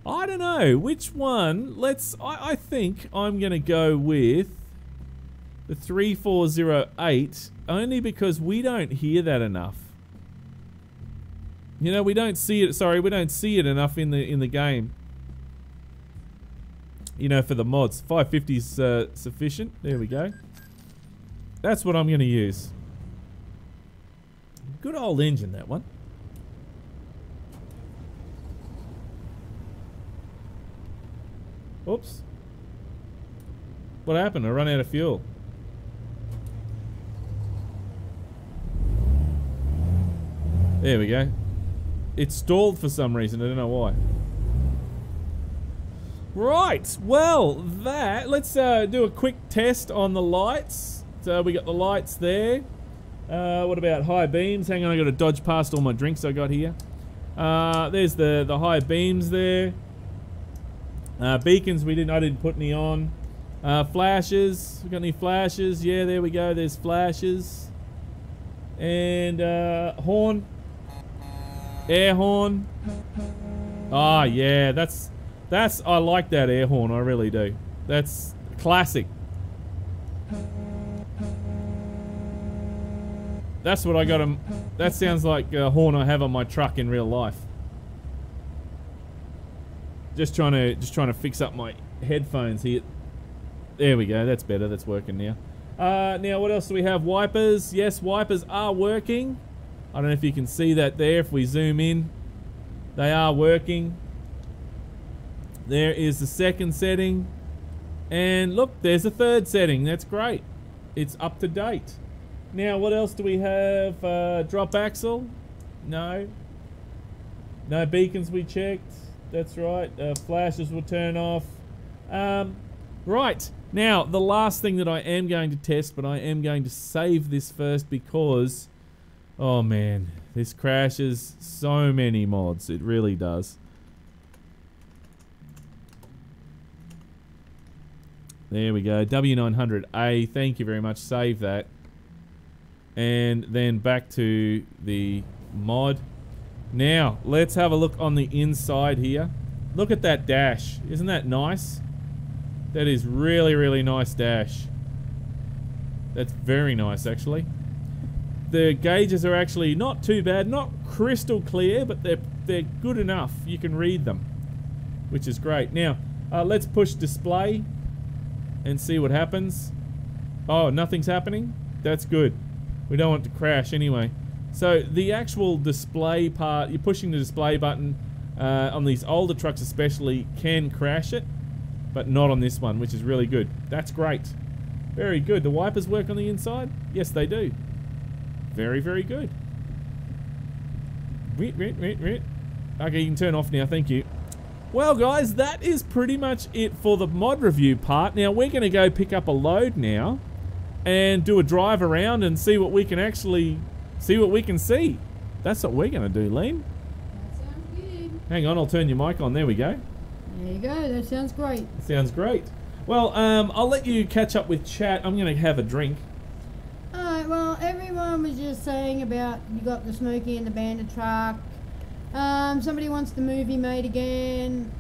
I don't know which one. Let's. I think I'm gonna go with the 3408, only because we don't hear that enough. You know, we don't see it. Sorry, we don't see it enough in the game. You know, for the mods, 550's sufficient. There we go. That's what I'm gonna use. Good old engine, that one. Oops. What happened? I ran out of fuel. There we go. It stalled for some reason. I don't know why. Right. Well, that. Let's do a quick test on the lights. So we got the lights there. What about high beams? Hang on, I got to dodge past all my drinks I got here. There's the high beams there. Beacons, I didn't put any on. Flashes, we got any flashes? Yeah, there we go, there's flashes. And horn, air horn. Ah, yeah, that's I like that air horn, I really do. That's classic. That's what I got him. That sounds like a horn I have on my truck in real life. Just trying to fix up my headphones here. There we go. That's better. That's working now. Now, what else do we have? Wipers. Yes, wipers are working. I don't know if you can see that there. If we zoom in, they are working. There is the second setting, and look, there's a third setting. That's great. It's up to date. Now, what else do we have? Drop axle. No. No beacons we checked. That's right, flashes will turn off. Right, now the last thing that I am going to test, but I am going to save this first because, oh man, this crashes so many mods, it really does. There we go, W900A, thank you very much, save that. And then back to the mod. Now, let's have a look on the inside here. Look at that dash. Isn't that nice? That is really, really nice dash. That's very nice, actually. The gauges are actually not too bad. Not crystal clear, but they're good enough. You can read them, which is great. Now, let's push display and see what happens. Oh, nothing's happening? That's good. We don't want it to crash anyway. So the actual display part, you're pushing the display button on these older trucks especially can crash it, but not on this one, which is really good. That's great. Very good. The wipers work on the inside? Yes, they do. Very, very good. Okay, you can turn off now. Thank you. Well, guys, that is pretty much it for the mod review part. Now, we're going to go pick up a load now and do a drive around and see what we can actually... see what we can see. That's what we're going to do, Lean. That sounds good. Hang on, I'll turn your mic on. There we go. There you go. That sounds great. Sounds great. Well, I'll let you catch up with chat. I'm going to have a drink. All right. Well, everyone was just saying about you got the Smokey and the Bandit truck. Somebody wants the movie made again.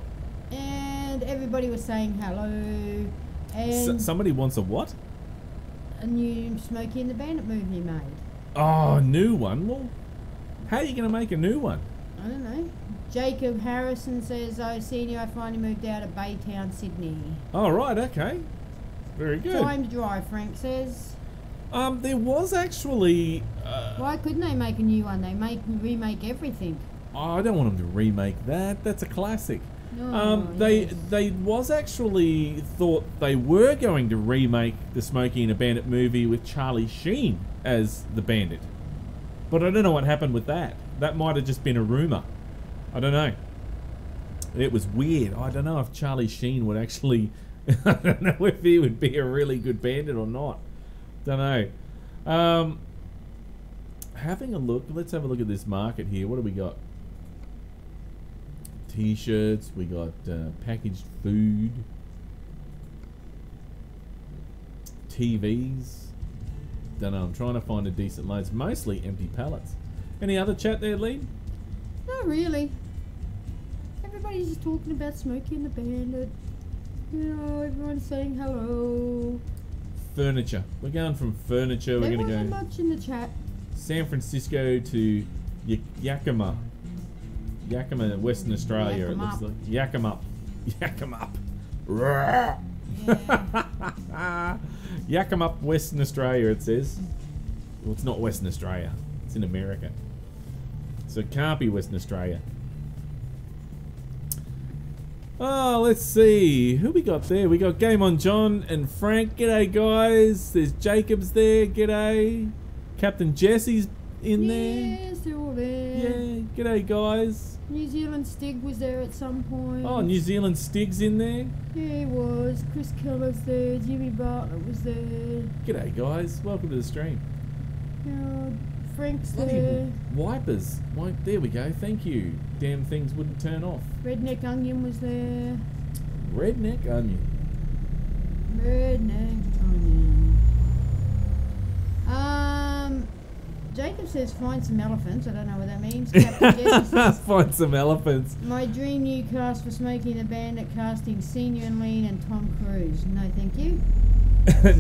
And everybody was saying hello. And somebody wants a what? A new Smokey and the Bandit movie made. Oh, a new one? Well, how are you going to make a new one? I don't know. Jacob Harrison says, "Oh, Senior, I finally moved out of Baytown, Sydney." Oh, right, okay. Very good. Time to drive, Frank says. There was actually... why couldn't they make a new one? They remake everything. Oh, I don't want them to remake that. That's a classic. Oh, they was actually thought they were going to remake the Smokey and the Bandit movie with Charlie Sheen as the Bandit, but I don't know what happened with that. That might have just been a rumor. I don't know. It was weird. I don't know if Charlie Sheen would actually... I don't know if he would be a really good Bandit or not. Don't know. Having a look, let's have a look at this market here. What do we got? T-shirts, we got packaged food, TVs, Don't know, I'm trying to find a decent load. It's mostly empty pallets. Any other chat there, Lee? Not really. Everybody's just talking about Smokey and the Bandit. You know, everyone's saying hello. Furniture. We're going from furniture. We're going to go much in the chat. San Francisco to Yakima. Yakima, Western Australia, it looks like. Yakima. Yakima. Yeah. Yakima, Western Australia, it says. Well, it's not Western Australia. It's in America. So it can't be Western Australia. Oh, let's see. Who we got there? We got Game On John and Frank. G'day, guys. There's Jacob's there. G'day. Captain Jesse's in there. Yes, they're all there. Yeah. G'day, guys. New Zealand Stig was there at some point. Oh, New Zealand Stig's in there? Yeah, he was. Chris Keller's there. Jimmy Bartlett was there. G'day, guys. Welcome to the stream. Frank's there. Wipers. There we go. Thank you. Damn things wouldn't turn off. Redneck Onion was there. Redneck Onion. Redneck Onion. Jacob says find some elephants. I don't know what that means. Captain Jesse says find some elephants. My dream new cast for Smokey and the Bandit, casting Senior and Lean and Tom Cruise. No, thank you.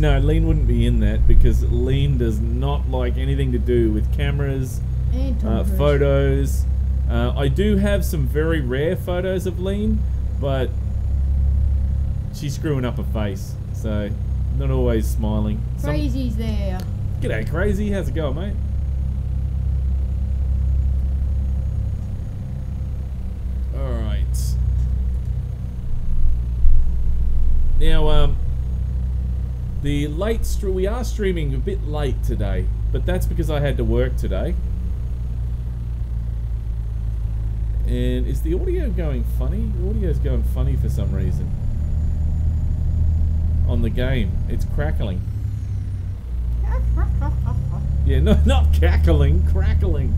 No, Lean wouldn't be in that because Lean does not like anything to do with cameras, and photos. I do have some very rare photos of Lean, but she's screwing up her face, so not always smiling. Crazy's there. G'day, Crazy. How's it going, mate? All right. Now, we are streaming a bit late today, but that's because I had to work today. And is the audio going funny? The audio's going funny for some reason. On the game, it's crackling. Yeah, no, not cackling, crackling.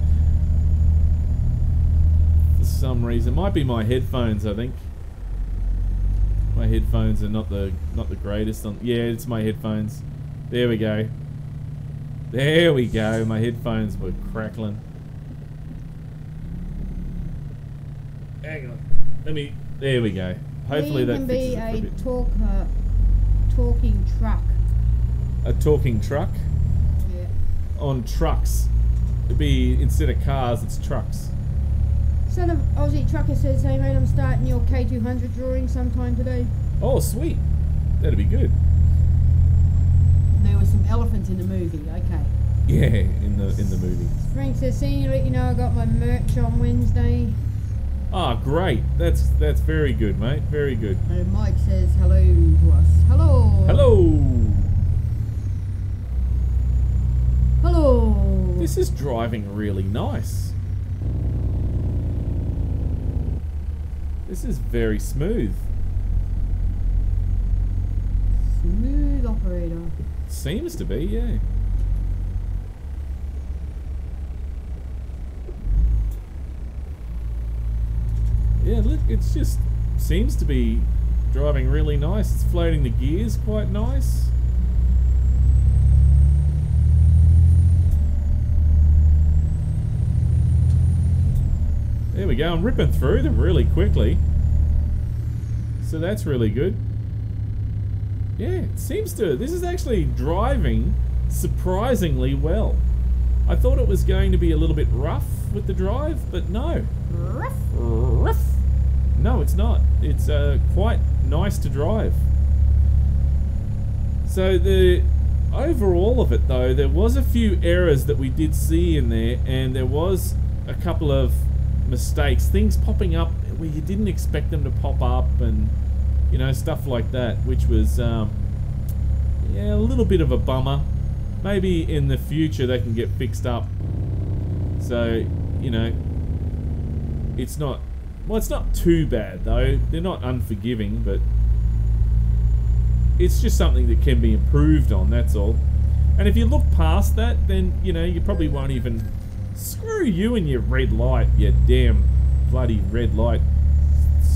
For some reason, might be my headphones, I think. My headphones are not the greatest on. Yeah, it's my headphones. There we go. There we go. My headphones were crackling. Hang on. Let me. There we go. Hopefully that fixes it for a bit. Can be a talking truck. A talking truck. Yeah. On trucks. It'd be instead of cars, it's trucks. Son of Aussie Trucker says, hey mate, I'm starting your K200 drawing sometime today. Oh, sweet. That'd be good. There were some elephants in the movie, okay. Yeah, in the movie. Frank says, seeing you, let you know I got my merch on Wednesday. Ah, oh, great. That's very good, mate. Very good. And Mike says hello to us. Hello. Hello. Hello. This is driving really nice. This is very smooth. Smooth operator. Seems to be, yeah. Yeah, look, it's just seems to be driving really nice. It's floating the gears quite nice. There we go, I'm ripping through them really quickly. So that's really good. Yeah, it seems to. This is actually driving surprisingly well. I thought it was going to be a little bit rough with the drive, but no. Rough? Rough? No, it's not. It's quite nice to drive. So the overall of it though, there was a few errors that we did see in there, and there was a couple of mistakes, things popping up where you didn't expect them to pop up, and you know, stuff like that, which was yeah, a little bit of a bummer. Maybe in the future they can get fixed up, so you know, it's not, well, it's not too bad though, they're not unforgiving, but it's just something that can be improved on, that's all. And if you look past that, then you know, you probably won't even. Screw you and your red light, you damn bloody red light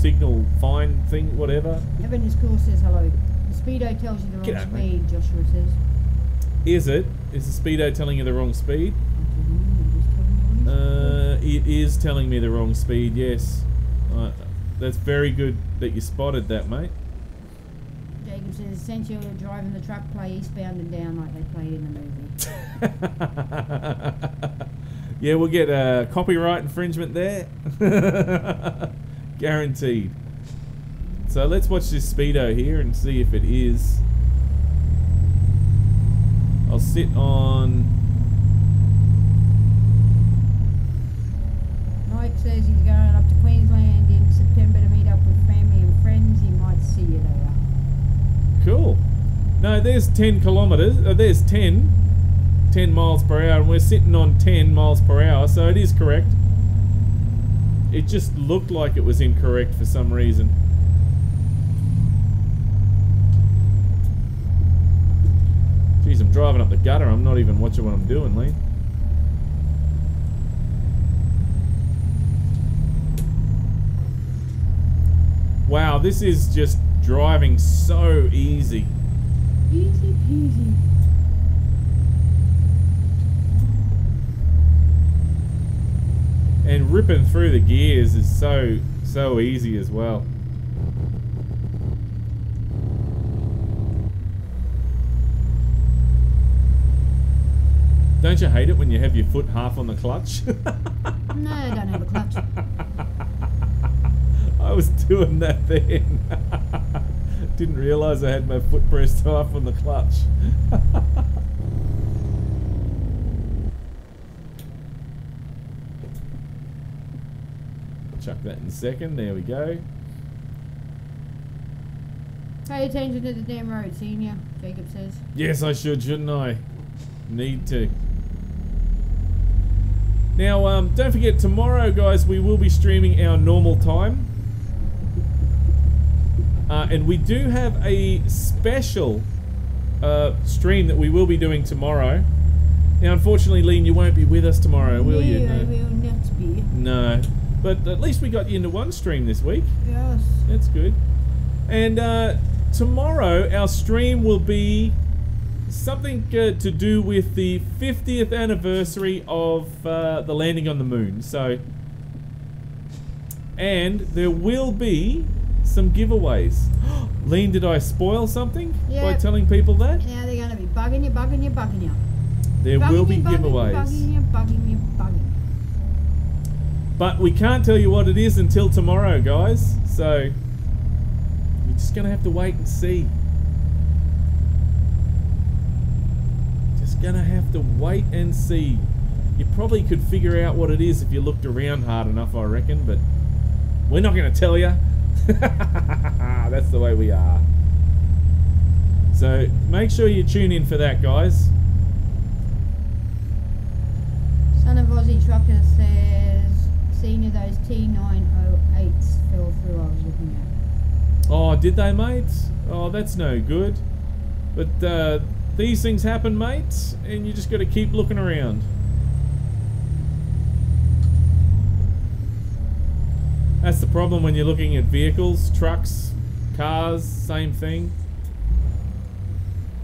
signal fine thing, whatever. Evan is cool, says hello. The speedo tells you the right speed, Joshua says. Is it? Is the speedo telling you the wrong speed? It is telling me the wrong speed, yes. That's very good that you spotted that, mate. Jacob says, essentially driving the truck, play eastbound and down like they played in the movie. Yeah, we'll get a copyright infringement there. Guaranteed. So let's watch this speedo here and see if it is. I'll sit on... Mike says he's going up to Queensland in September to meet up with family and friends. He might see you there. Cool. No, there's 10 kilometres. There's 10 miles per hour, and we're sitting on 10 miles per hour, so it is correct. It just looked like it was incorrect for some reason. Jeez, I'm driving up the gutter. I'm not even watching what I'm doing, Lee. Wow, this is just driving so easy. Easy peasy. And ripping through the gears is so easy as well. Don't you hate it when you have your foot half on the clutch? No, I don't have a clutch. I was doing that then. Didn't realise I had my foot pressed half on the clutch. Chuck that in second, there we go. Pay attention to the damn road, Senior, Jacob says. Yes, I should, shouldn't I? Need to. Now, don't forget, tomorrow, guys, we will be streaming our normal time. And we do have a special stream that we will be doing tomorrow. Now, unfortunately, Lean, you won't be with us tomorrow, will you? No, I will not be. No. But at least we got you into one stream this week. Yes. That's good. And tomorrow our stream will be something to do with the 50th anniversary of the landing on the moon. So, and there will be some giveaways. Lean, did I spoil something by telling people that? Now they're going to be bugging you. There will be giveaways. Bugging you. But we can't tell you what it is until tomorrow, guys. So, you're just going to have to wait and see. Just going to have to wait and see. You probably could figure out what it is if you looked around hard enough, I reckon. But we're not going to tell you. That's the way we are. So, make sure you tune in for that, guys. Son of Aussie Trucker says... Seen of those T908s fell through I was looking at. Oh, did they, mate? Oh, that's no good. But these things happen, mate, and you just got to keep looking around. That's the problem when you're looking at vehicles, trucks, cars, same thing.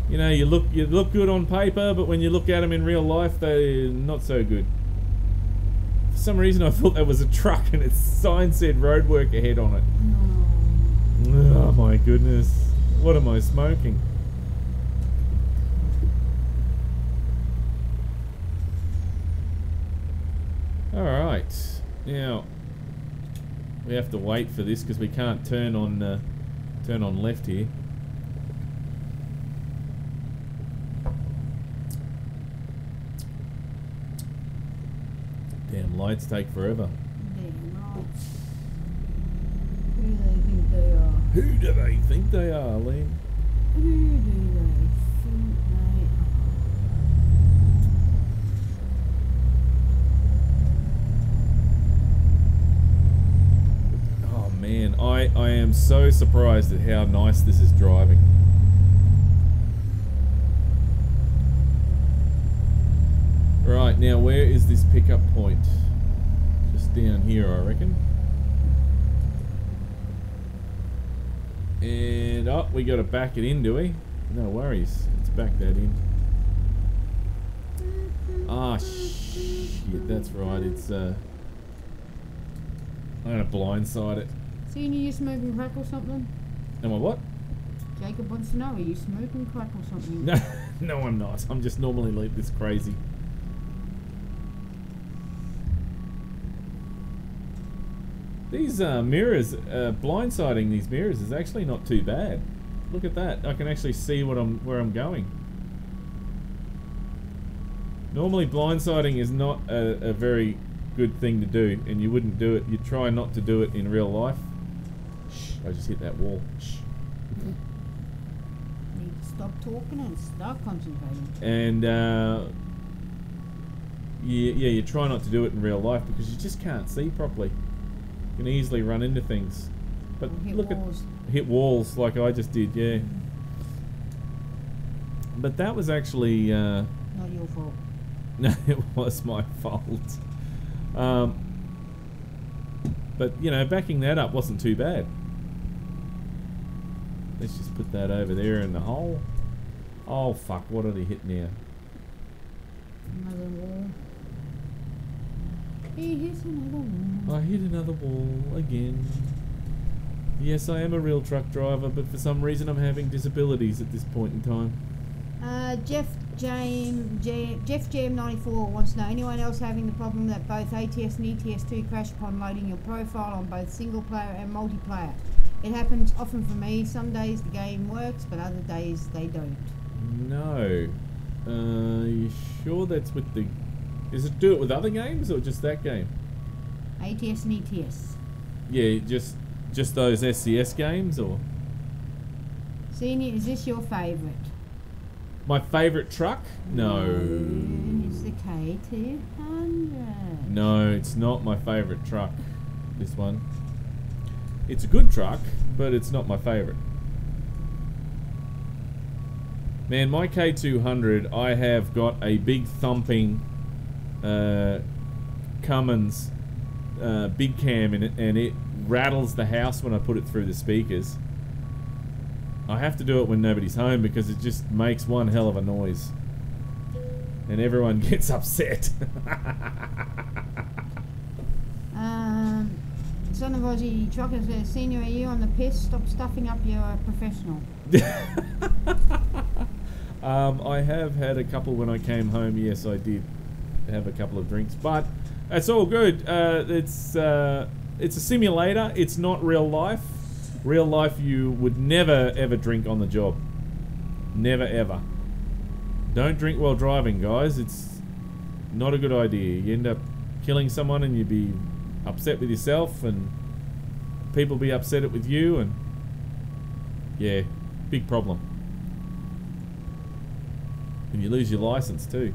You know, you look good on paper, but when you look at them in real life, they're not so good. For some reason I thought that was a truck and its sign said roadwork ahead on it. No. Oh my goodness. What am I smoking? Alright. Now we have to wait for this because we can't turn on left here. Damn lights take forever. Damn lights. Who do they think they are? Who do they think they are, Liam? Who do they think they are? Oh man, I am so surprised at how nice this is driving. Right, now where is this pickup point? Just down here, I reckon. And, oh, we got to back it in, do we? No worries, let's back that in. Ah, shit, that's right. It's, I'm going to blindside it. So you smoking crack or something? Am I what? Jacob wants to know, are you smoking crack or something? No, no, I'm not. I'm just normally like this crazy. These mirrors, blindsiding these mirrors is actually not too bad. Look at that. I can actually see what I'm, where I'm going. Normally blindsiding is not a very good thing to do, and you wouldn't do it. You try not to do it in real life. Shh, I just hit that wall. Shh. Need to stop talking and start concentrating. And yeah, you try not to do it in real life because you just can't see properly. Can easily run into things, but look at hit walls like I just did, yeah. But that was actually not your fault. No, it was my fault. But you know, backing that up wasn't too bad. Let's just put that over there in the hole. Oh fuck! What did he hit now? Another wall. He hits another wall. I hit another wall again. Yes, I am a real truck driver, but for some reason I'm having disabilities at this point in time. Jeff JM94 wants to know, anyone else having the problem that both ATS and ETS2 crash upon loading your profile on both single player and multiplayer? It happens often for me. Some days the game works, but other days they don't. No. You sure that's with the... Is it do it with other games or just that game? ATS and ETS. Yeah, just those SCS games or? Senior, is this your favourite? My favourite truck? No. It's the K200. No, it's not my favourite truck. This one. It's a good truck, but it's not my favourite. Man, my K200, I have got a big thumping Cummins big cam in it, and it rattles the house when I put it through the speakers. I have to do it when nobody's home because it just makes one hell of a noise and everyone gets upset. Son of Aussie Truckers, Senior, are you on the piss? Stop stuffing up your professional. I have had a couple when I came home. Yes, I did have a couple of drinks, but that's all good. It's a simulator. It's not real life. Real life, you would never ever drink on the job. Never ever. Don't drink while driving, guys. It's not a good idea. You end up killing someone, and you'd be upset with yourself, and people be upset with you, and yeah, big problem. And you lose your license too.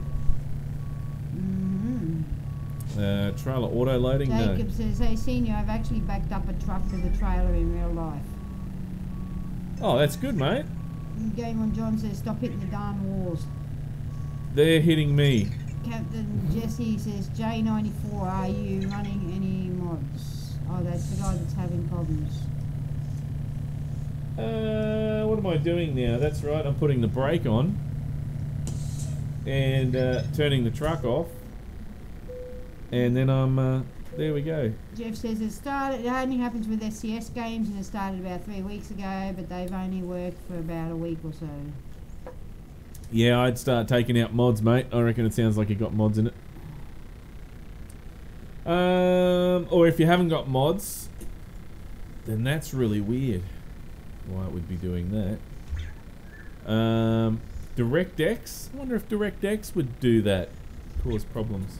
Trailer auto loading. Jacob says, hey Senior, I've actually backed up a truck with a trailer in real life. Oh, that's good, mate. Game on John says, stop hitting the darn walls. They're hitting me. Captain Jesse says, J94, are you running any mods? Oh, that's the guy that's having problems. What am I doing now? That's right, I'm putting the brake on and turning the truck off. And then I'm, there we go. Jeff says it only happens with SCS games, and it started about 3 weeks ago, but they've only worked for about a week or so. Yeah, I'd start taking out mods, mate. I reckon it sounds like you got mods in it. Or if you haven't got mods, then that's really weird. Why it would be doing that. DirectX? I wonder if DirectX would do that. Cause problems.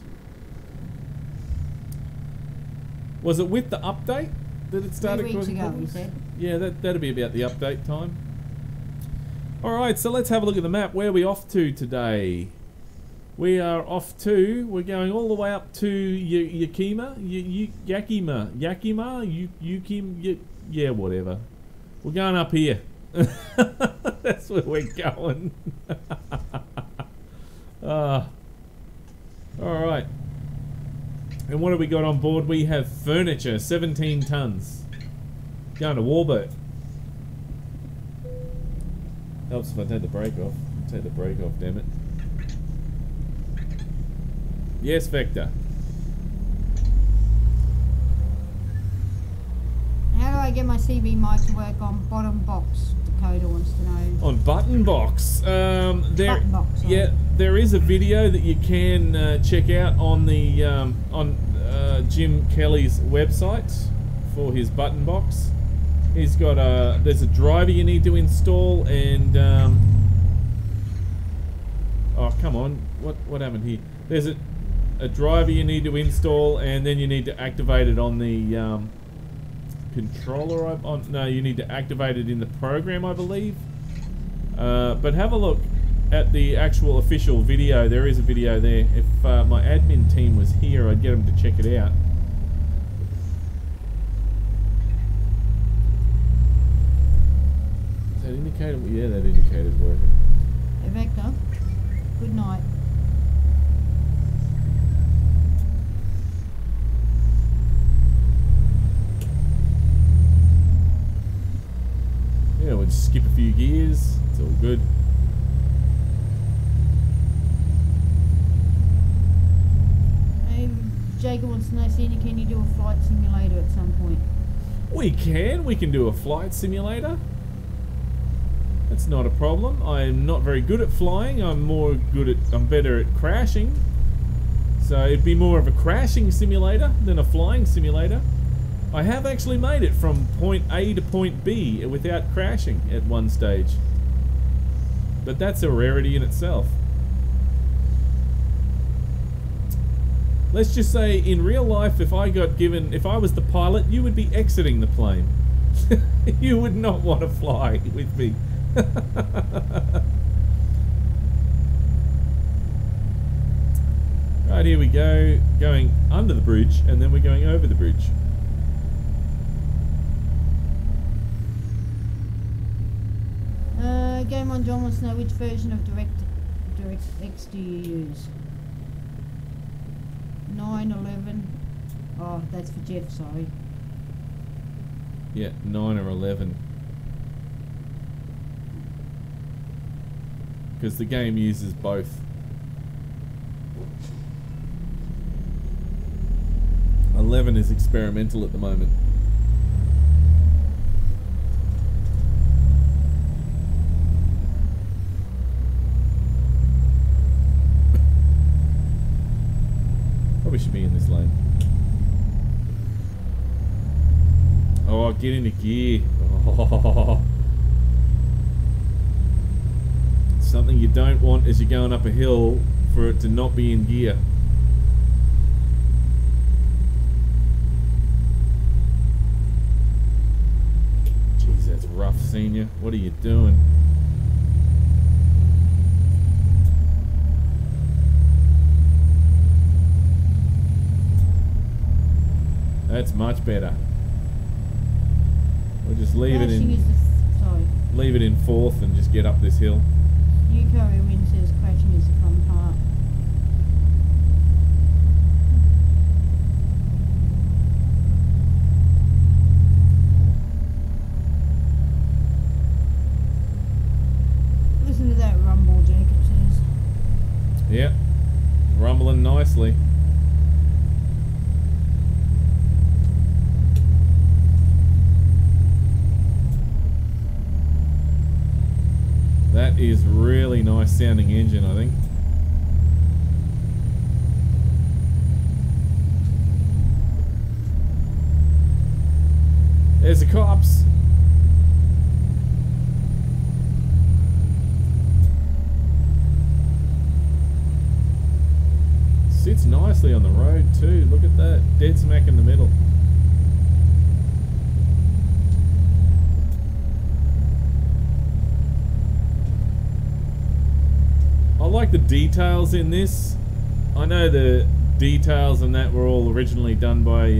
Was it with the update that it started causing problems? Yeah, that'll be about the update time. Alright, so let's have a look at the map. Where are we off to today? We are off to, we're going all the way up to Yakima, whatever. We're going up here. That's where we're going. Alright. And what have we got on board? We have furniture, 17 tons. Going to Walbert. Helps if I take the brake off. Take the brake off, damn it. Yes, Victor. How do I get my CB mic to work on bottom box? Dakota wants to know. On button box. There is a video that you can check out on the Jim Kelly's website for his button box. He's got a there's a driver you need to install and oh come on, what happened here? There's a driver you need to install, and then you need to activate it on the controller. You need to activate it in the program, I believe. But have a look at the actual official video. There is a video there. If my admin team was here, I'd get them to check it out. Is that indicator? Yeah, that indicator's working. Hey, Vector. Good night. Yeah, we'll just skip a few gears. It's all good. Jacob wants to know, Sandy, can you do a flight simulator at some point? We can do a flight simulator. That's not a problem. I'm not very good at flying. I'm better at crashing. So it'd be more of a crashing simulator than a flying simulator. I have actually made it from point A to point B without crashing at one stage. But that's a rarity in itself. Let's just say in real life, if I was the pilot, you would be exiting the plane. You would not want to fly with me. Right, here we go, going under the bridge, and then we're going over the bridge. Game on John wants to know which version of DirectX do you use? 9, 11. Oh, that's for Jeff. Sorry. Yeah, 9 or 11. Because the game uses both. Oops. 11 is experimental at the moment. Probably should be in this lane. Oh, get into gear. Oh. Something you don't want as you're going up a hill for it to not be in gear. Jeez, that's rough, Senior. What are you doing? That's much better. We'll just leave it in fourth and just get up this hill. Yuko Win says crashing is the fun part. Listen to that rumble, Jacob says. Yep, rumbling nicely. That is really nice sounding engine, I think. There's the cops. Sits nicely on the road too. Look at that, dead smack in the middle. I like the details in this. I know the details and that were all originally done by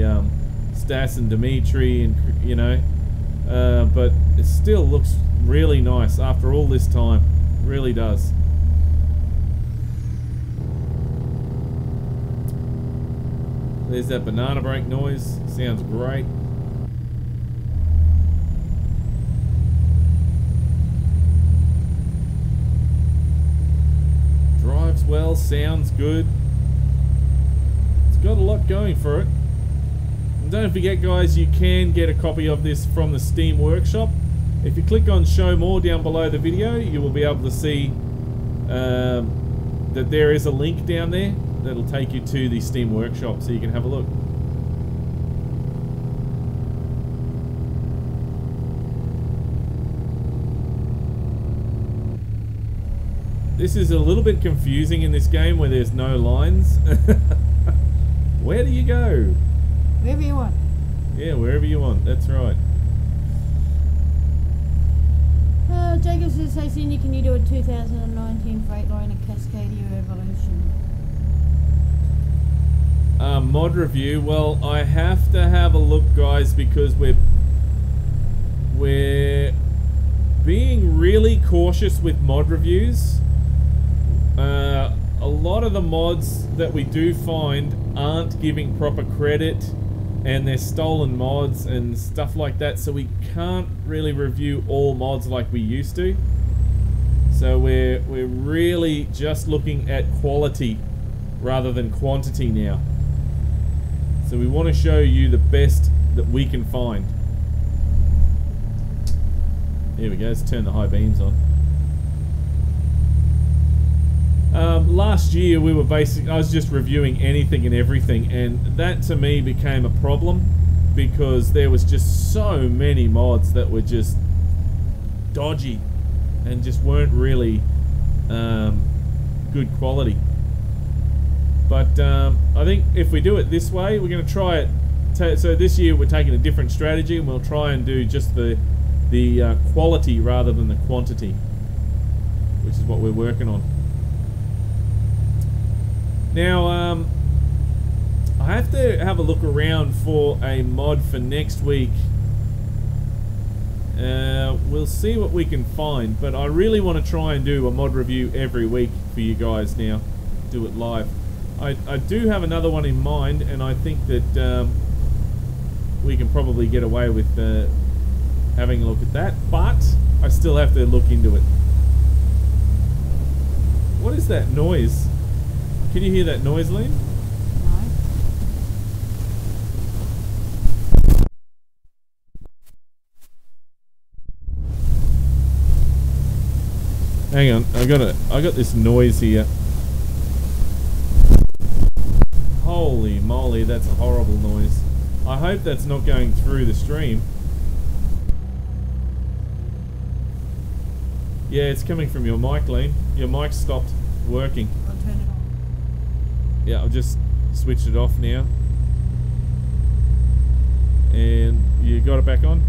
Stas and Dimitri, and you know, but it still looks really nice after all this time. It really does. There's that banana brake noise. Sounds great. Well, sounds good. got a lot going for it. And don't forget, guys, you can get a copy of this from the Steam Workshop. If you click on Show More down below the video, you will be able to see that there is a link down there that'll take you to the Steam Workshop so you can have a look. This is a little bit confusing in this game where there's no lines. Where do you go? Wherever you want. Yeah, wherever you want, that's right. Jacob says, hey Senior, can you do a 2019 Freightliner Cascadia Evolution? Mod review? Well, I have to have a look, guys, because we're being really cautious with mod reviews. A lot of the mods that we do find aren't giving proper credit, and they're stolen mods and stuff like that, so we can't really review all mods like we used to. So we're really just looking at quality rather than quantity now. So we want to show you the best that we can find. Here we go, let's turn the high beams on. Last year we were I was just reviewing anything and everything, and that to me became a problem because there was just so many mods that were just dodgy and just weren't really good quality. But I think if we do it this way, we're going to try it. So this year we're taking a different strategy, and we'll try and do just the quality rather than the quantity, which is what we're working on. Now, I have to have a look around for a mod for next week. We'll see what we can find, but I really want to try and do a mod review every week for you guys now. Do it live. I do have another one in mind, and I think that we can probably get away with having a look at that, but I still have to look into it. What is that noise? Can you hear that noise, Liam? No. Hang on, I got this noise here. Holy moly, that's a horrible noise. I hope that's not going through the stream. Yeah, it's coming from your mic, Liam. Your mic stopped working. I'll turn it on. Yeah, I've just switched it off now. And you got it back on?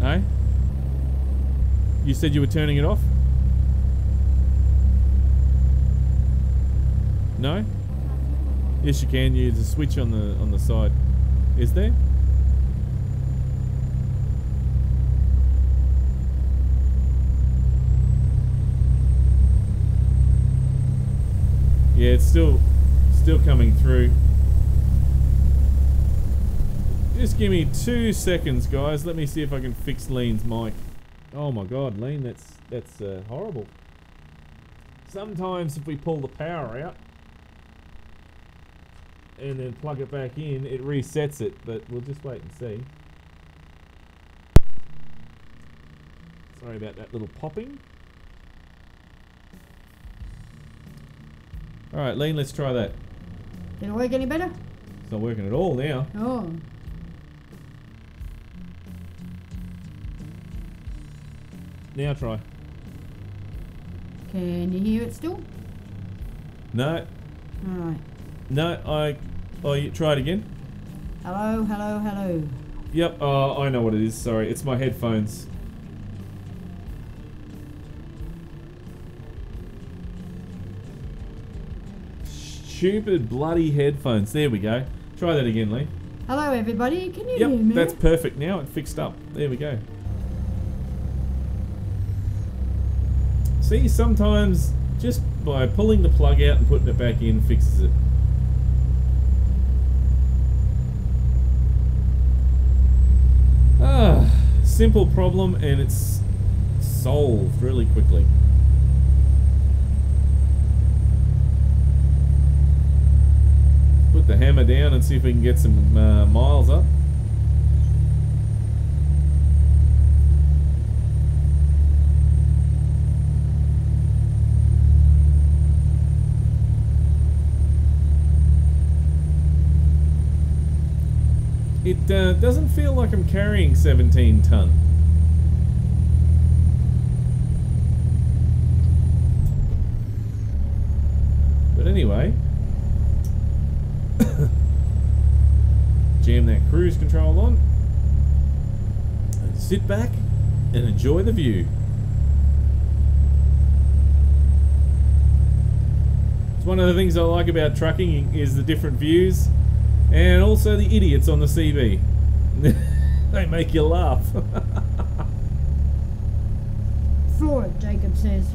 Hey? You said you were turning it off? No? Yes, you can. There's a switch on the side. Is there? Yeah, it's still coming through. Just give me 2 seconds, guys. Let me see if I can fix Lean's mic. Oh my God, Lean, that's horrible. Sometimes if we pull the power out and then plug it back in, it resets it, but we'll just wait and see. Sorry about that little popping. Alright, Lean, let's try that. Did it work any better? It's not working at all now. Oh. Now try. Can you hear it still? No. Alright. No, Oh, you try it again. Hello, hello, hello. Yep, oh, I know what it is, sorry. It's my headphones. Stupid bloody headphones. There we go. Try that again, Lee. Hello, everybody. Can you hear me? That's perfect now. It fixed up. There we go. See, sometimes just by pulling the plug out and putting it back in fixes it. Ah, simple problem, and it's solved really quickly. put the hammer down and see if we can get some miles up. It doesn't feel like I'm carrying 17 ton. But anyway. Jam that cruise control on. And sit back and enjoy the view. It's one of the things I like about trucking is the different views. And also the idiots on the CB. They make you laugh. Fraud, Jacob says.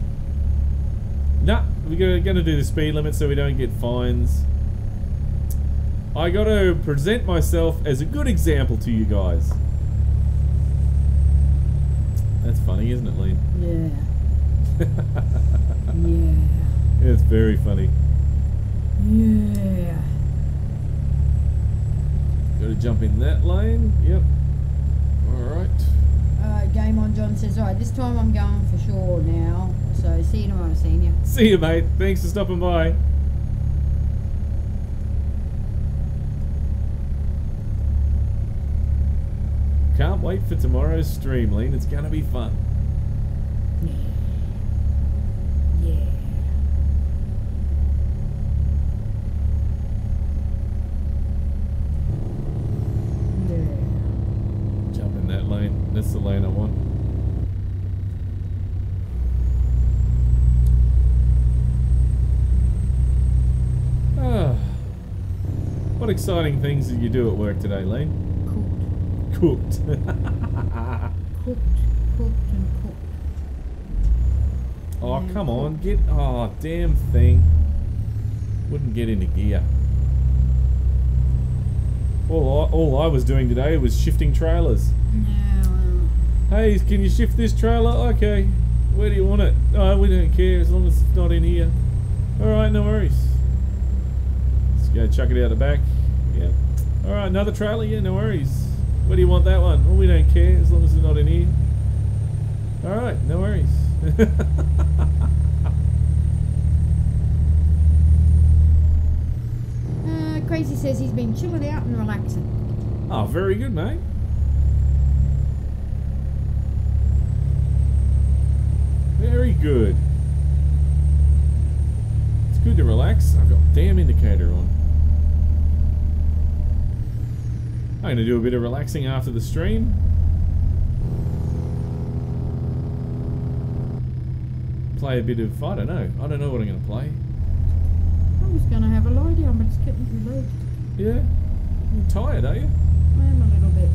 Nah, we're going to do the speed limit so we don't get fines. I got to present myself as a good example to you guys. That's funny, isn't it, Lynn? Yeah. Yeah. It's very funny. Yeah. Gotta jump in that lane, yep. Alright. Game on, John says, alright, this time I'm going for sure now. So, see you tomorrow, Senior. See you, mate. Thanks for stopping by. Can't wait for tomorrow's stream, Lean. It's gonna be fun. Yeah. Yeah. That's the lane I want. Ah, what exciting things did you do at work today, Lane? Cooked. Cooked. Oh, come on, get... Oh, damn thing. Wouldn't get into gear. All I was doing today was shifting trailers. No. Hey, can you shift this trailer? Okay. Where do you want it? Oh, we don't care as long as it's not in here. Alright, no worries. Let's go chuck it out the back. Yep. Alright, another trailer? Yeah, no worries. Where do you want that one? Oh, we don't care as long as it's not in here. Alright, no worries. Crazy says he's been chilling out and relaxing. Oh, very good, mate. Very good. It's good to relax. I've got damn indicator on. I'm going to do a bit of relaxing after the stream. Play a bit of... I don't know. I don't know what I'm going to play. I was going to have a lie down, but it's getting too late. Yeah? You're tired, are you? I am a little bit.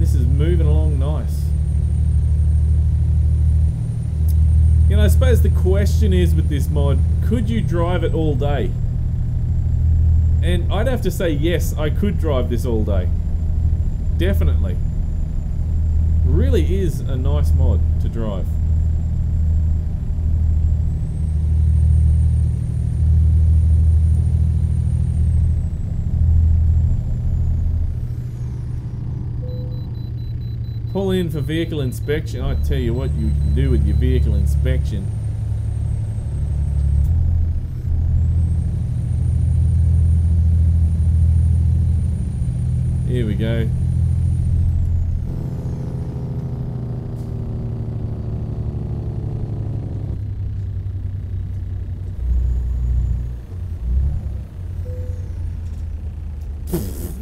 This is moving along nice. You know, I suppose the question is with this mod, could you drive it all day? And I'd have to say yes, I could drive this all day. Definitely. Really is a nice mod to drive. Pull in for vehicle inspection. I tell you what you can do with your vehicle inspection. Here we go.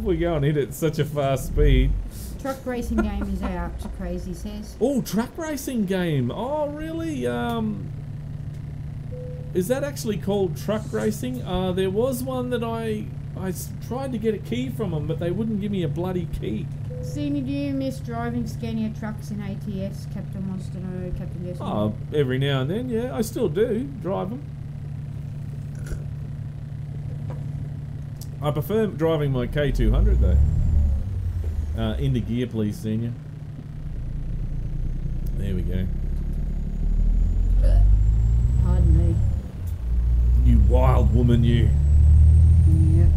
We're going in at such a fast speed. Truck racing game is out, Crazy says. Oh, truck racing game. Oh, really? Is that actually called truck racing? There was one that I tried to get a key from them, but they wouldn't give me a bloody key. Senior, do you miss driving Scania trucks in ATS? Captain wants to know, Captain Yes. Oh, every now and then, yeah. I still do drive them. I prefer driving my K200, though. Into gear, please, Senior. There we go. wild woman, you. Yep.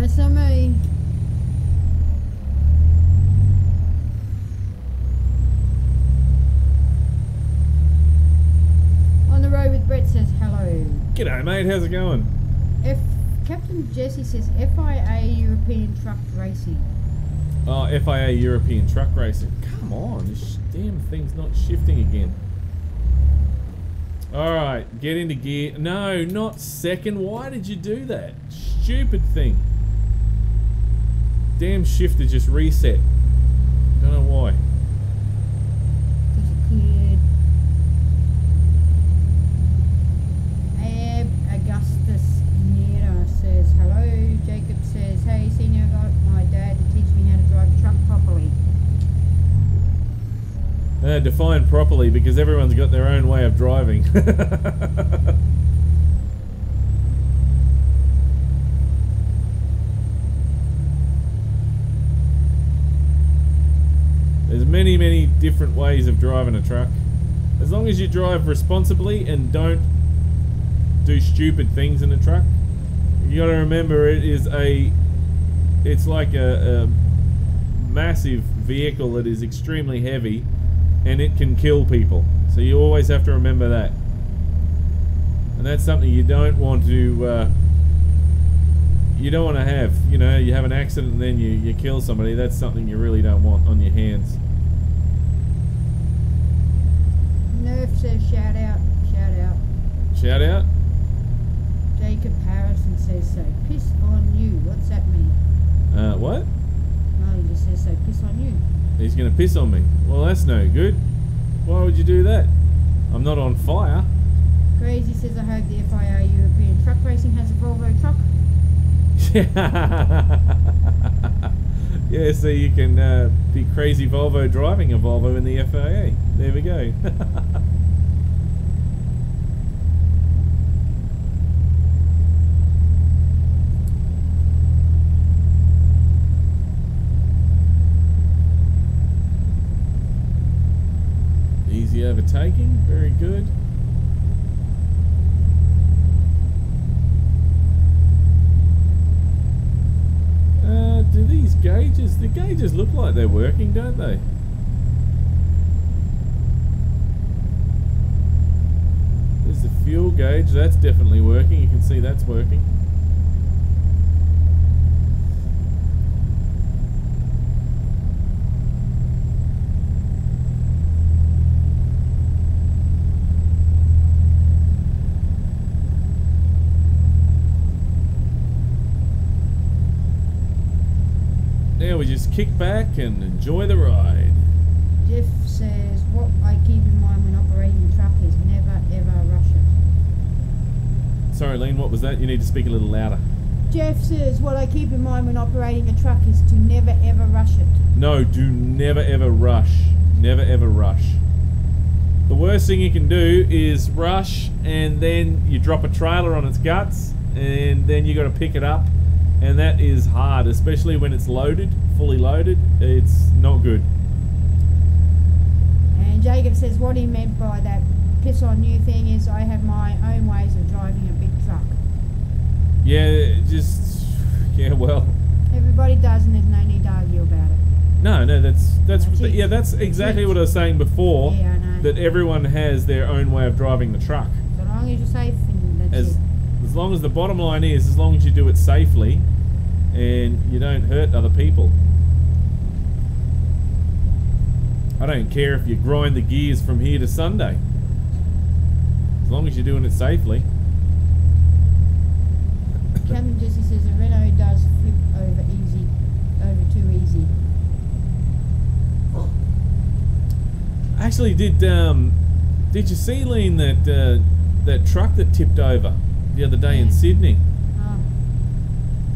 That's not me. On the road with Brett says hello. G'day, mate. How's it going? Captain Jesse says FIA European Truck Racing. Oh, FIA European Truck Racing. Come on, this damn thing's not shifting again. Alright, get into gear. No, not second. Why did you do that? Stupid thing. Damn shifter just reset. Don't know why. Ab Augustus Nero says hello. Jacob says, hey, Senior, I got my dad to teach me how to drive a truck properly. Define properly, because everyone's got their own way of driving. There's many, many different ways of driving a truck. As long as you drive responsibly and don't do stupid things in a truck, you got to remember it is a... It's like a massive vehicle that is extremely heavy. And it can kill people, so you always have to remember that. And that's something you don't want to have. You know, you have an accident and then you kill somebody. That's something you really don't want on your hands. Nerf says shout out, shout out. Shout out? Jacob Harrison says so. Piss on you. What's that mean? What? No, he just says so. Piss on you. He's going to piss on me. Well, that's no good. Why would you do that? I'm not on fire. Crazy says, I hope the FIA European Truck Racing has a Volvo truck. Yeah, so you can be crazy Volvo driving a Volvo in the FIA. There we go. Easy overtaking, very good. Do these gauges, the gauges look like they're working, don't they? There's the fuel gauge, that's definitely working, you can see that's working. Now we just kick back and enjoy the ride. Jeff says, what I keep in mind when operating a truck is never ever rush it. Sorry, Lean, what was that? You need to speak a little louder. Jeff says, what I keep in mind when operating a truck is to never ever rush it. No, do never ever rush. Never ever rush. The worst thing you can do is rush and then you drop a trailer on its guts and then you got to pick it up. And that is hard, especially when it's loaded, fully loaded. It's not good. And Jacob says what he meant by that piss on you thing is I have my own ways of driving a big truck. Yeah, well. Everybody does, and there's no need to argue about it. No, that's exactly what I was saying before. Yeah, I know. That everyone has their own way of driving the truck. So long as you're safe, that's it. As long as the bottom line is, as long as you do it safely and you don't hurt other people. I don't care if you grind the gears from here to Sunday. As long as you're doing it safely. Captain Jesse says a Renault does flip over easy, over too easy. I actually did you see, Lean, that that truck that tipped over the other day in Sydney? Oh.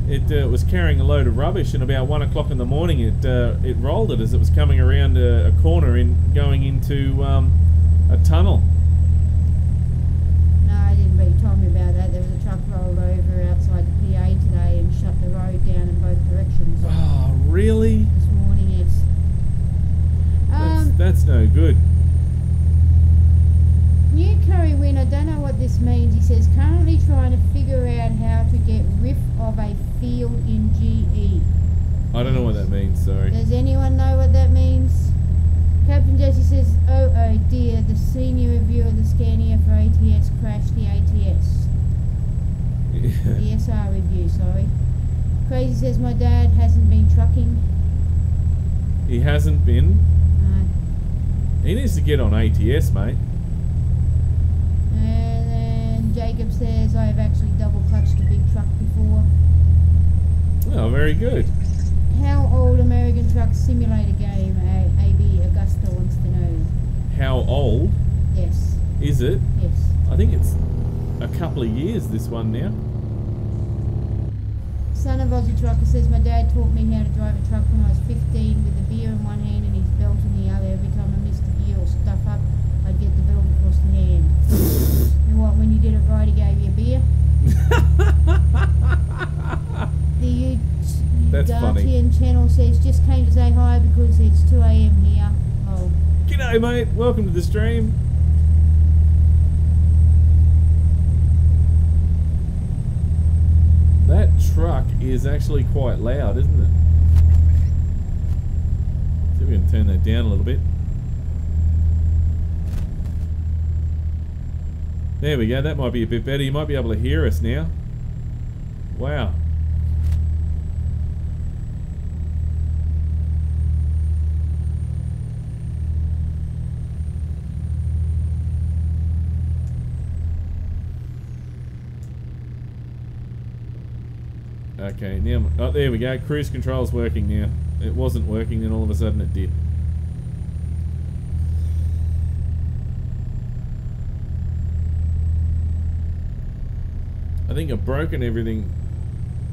It was carrying a load of rubbish, and about 1 o'clock in the morning it rolled it as it was coming around a corner in going into a tunnel. No, I didn't, but you told me about that. There was a truck rolled over outside the PA today and shut the road down in both directions. Oh, really? This morning, yes. That's no good. New Curry win, I don't know what this means. trying to figure out how to get rid of a field in GE. I don't know what that means, sorry. Does anyone know what that means? Captain Jesse says, oh dear, the senior review of the Scania for ATS crashed the ATS. Yeah. The SR review, sorry. Crazy says, my dad hasn't been trucking. He hasn't been? No. He needs to get on ATS, mate. And then Jacob says, I have actually double clutched a big truck before. Oh, very good. How old American Truck Simulator game AB Augusta wants to know. How old? Yes. Is it? Yes. I think it's a couple of years, this one now. Son of Aussie Trucker says, my dad taught me how to drive a truck when I was 15 with a beer in one hand and his belt in the other. Every time I missed a beer or stuff up, I'd get the belt across the hand. And what, when you did it right, he gave you a beer? That's funny. Dartian Channel says, just came to say hi because it's 2 AM here. Oh. G'day mate, welcome to the stream. That truck is actually quite loud, isn't it? See if we can turn that down a little bit. There we go, that might be a bit better. You might be able to hear us now. Wow. Okay, now, oh, there we go, cruise control's working now. It wasn't working, then all of a sudden it did. I think I've broken everything.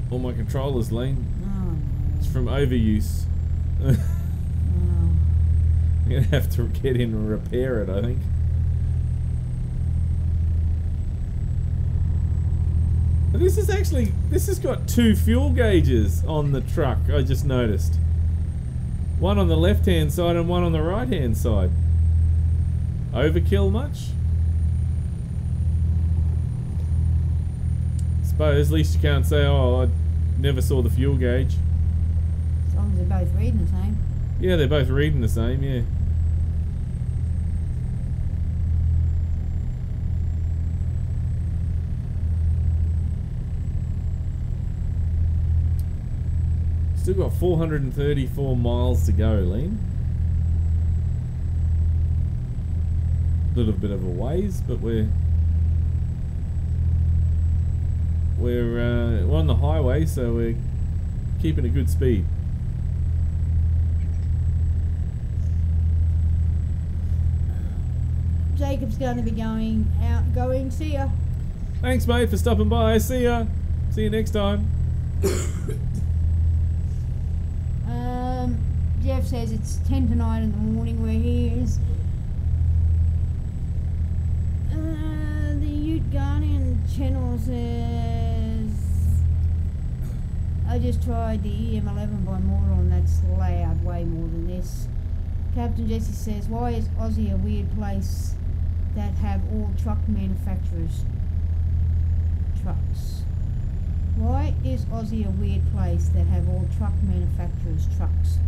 All my controllers, Lean. Oh. It's from overuse. Oh. I'm gonna have to get in and repair it, I think. This is actually, this has got two fuel gauges on the truck, I just noticed. One on the left hand side and one on the right hand side. Overkill much? I suppose, at least you can't say, oh, I never saw the fuel gauge. As long as they're both reading the same. Yeah, they're both reading the same, yeah. Still got 434 miles to go, Lean. Little bit of a ways, but we're on the highway, so we're keeping a good speed. Jacob's going to be going out, going. See ya. Thanks, mate, for stopping by. See ya. See you next time. Jeff says it's 10 to 9 in the morning where he is. The Ute Guardian channel says, I just tried the EM11 by Moron, that's loud, way more than this. Captain Jesse says, why is Aussie a weird place that have all truck manufacturers trucks? Why is Aussie a weird place that have all truck manufacturers trucks?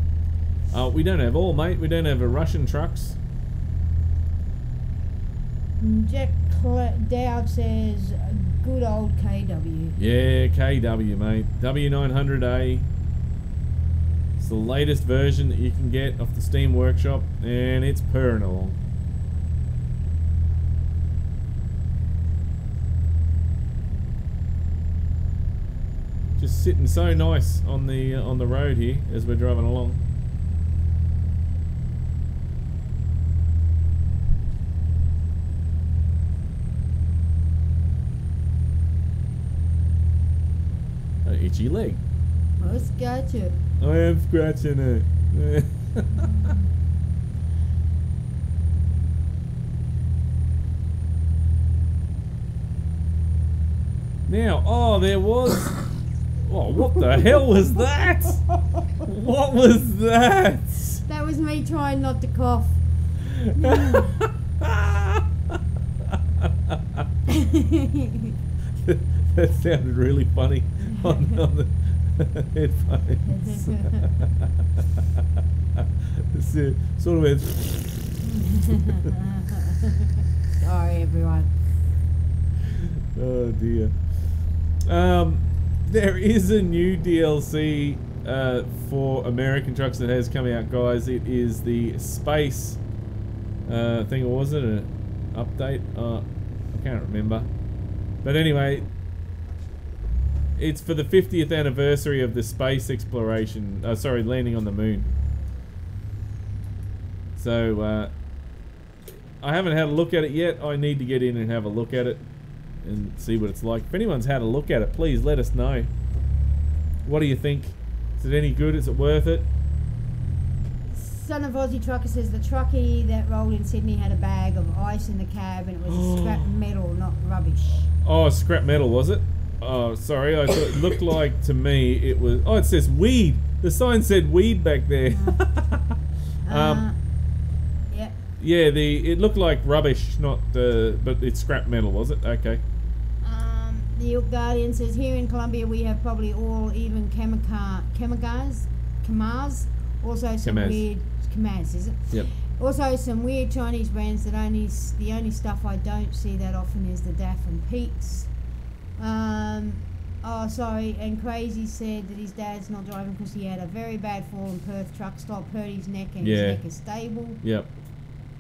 Oh, we don't have all, mate. We don't have a Russian trucks. Jack Dowd says, good old KW. Yeah, KW, mate. W900A. It's the latest version that you can get off the Steam Workshop, and it's purring along. Just sitting so nice on the road here as we're driving along. Itchy leg. Oh, scratch it. I am scratching it. Now, oh, there was. Oh, what the hell was that? What was that? That was me trying not to cough. That sounded really funny on the headphones. It's sort of a sorry, everyone. Oh dear. There is a new DLC for American Trucks that has come out, guys. It is the Space thing, or was it an update? I can't remember. But anyway, it's for the 50th anniversary of the space exploration, sorry, landing on the moon. So, I haven't had a look at it yet. I need to get in and have a look at it and see what it's like. If anyone's had a look at it, please let us know. What do you think? Is it any good? Is it worth it? Son of Aussie Trucker says the truckie that rolled in Sydney had a bag of ice in the cab and it was scrap metal, not rubbish. Oh, scrap metal, was it? Oh, sorry, I thought it looked like to me it was... Oh, it says weed. The sign said weed back there. Yeah. Yeah, it looked like rubbish, not but it's scrap metal, was it? Okay. The York Guardian says, here in Colombia we have probably all, even Kamaz. Also some weird... Kamaz, is it? Yep. Also some weird Chinese brands that the only stuff I don't see that often is the DAF and Peaks. Oh, sorry, and Crazy said that his dad's not driving because he had a very bad fall in Perth truck stop, hurt his neck, and his neck is stable. Yep.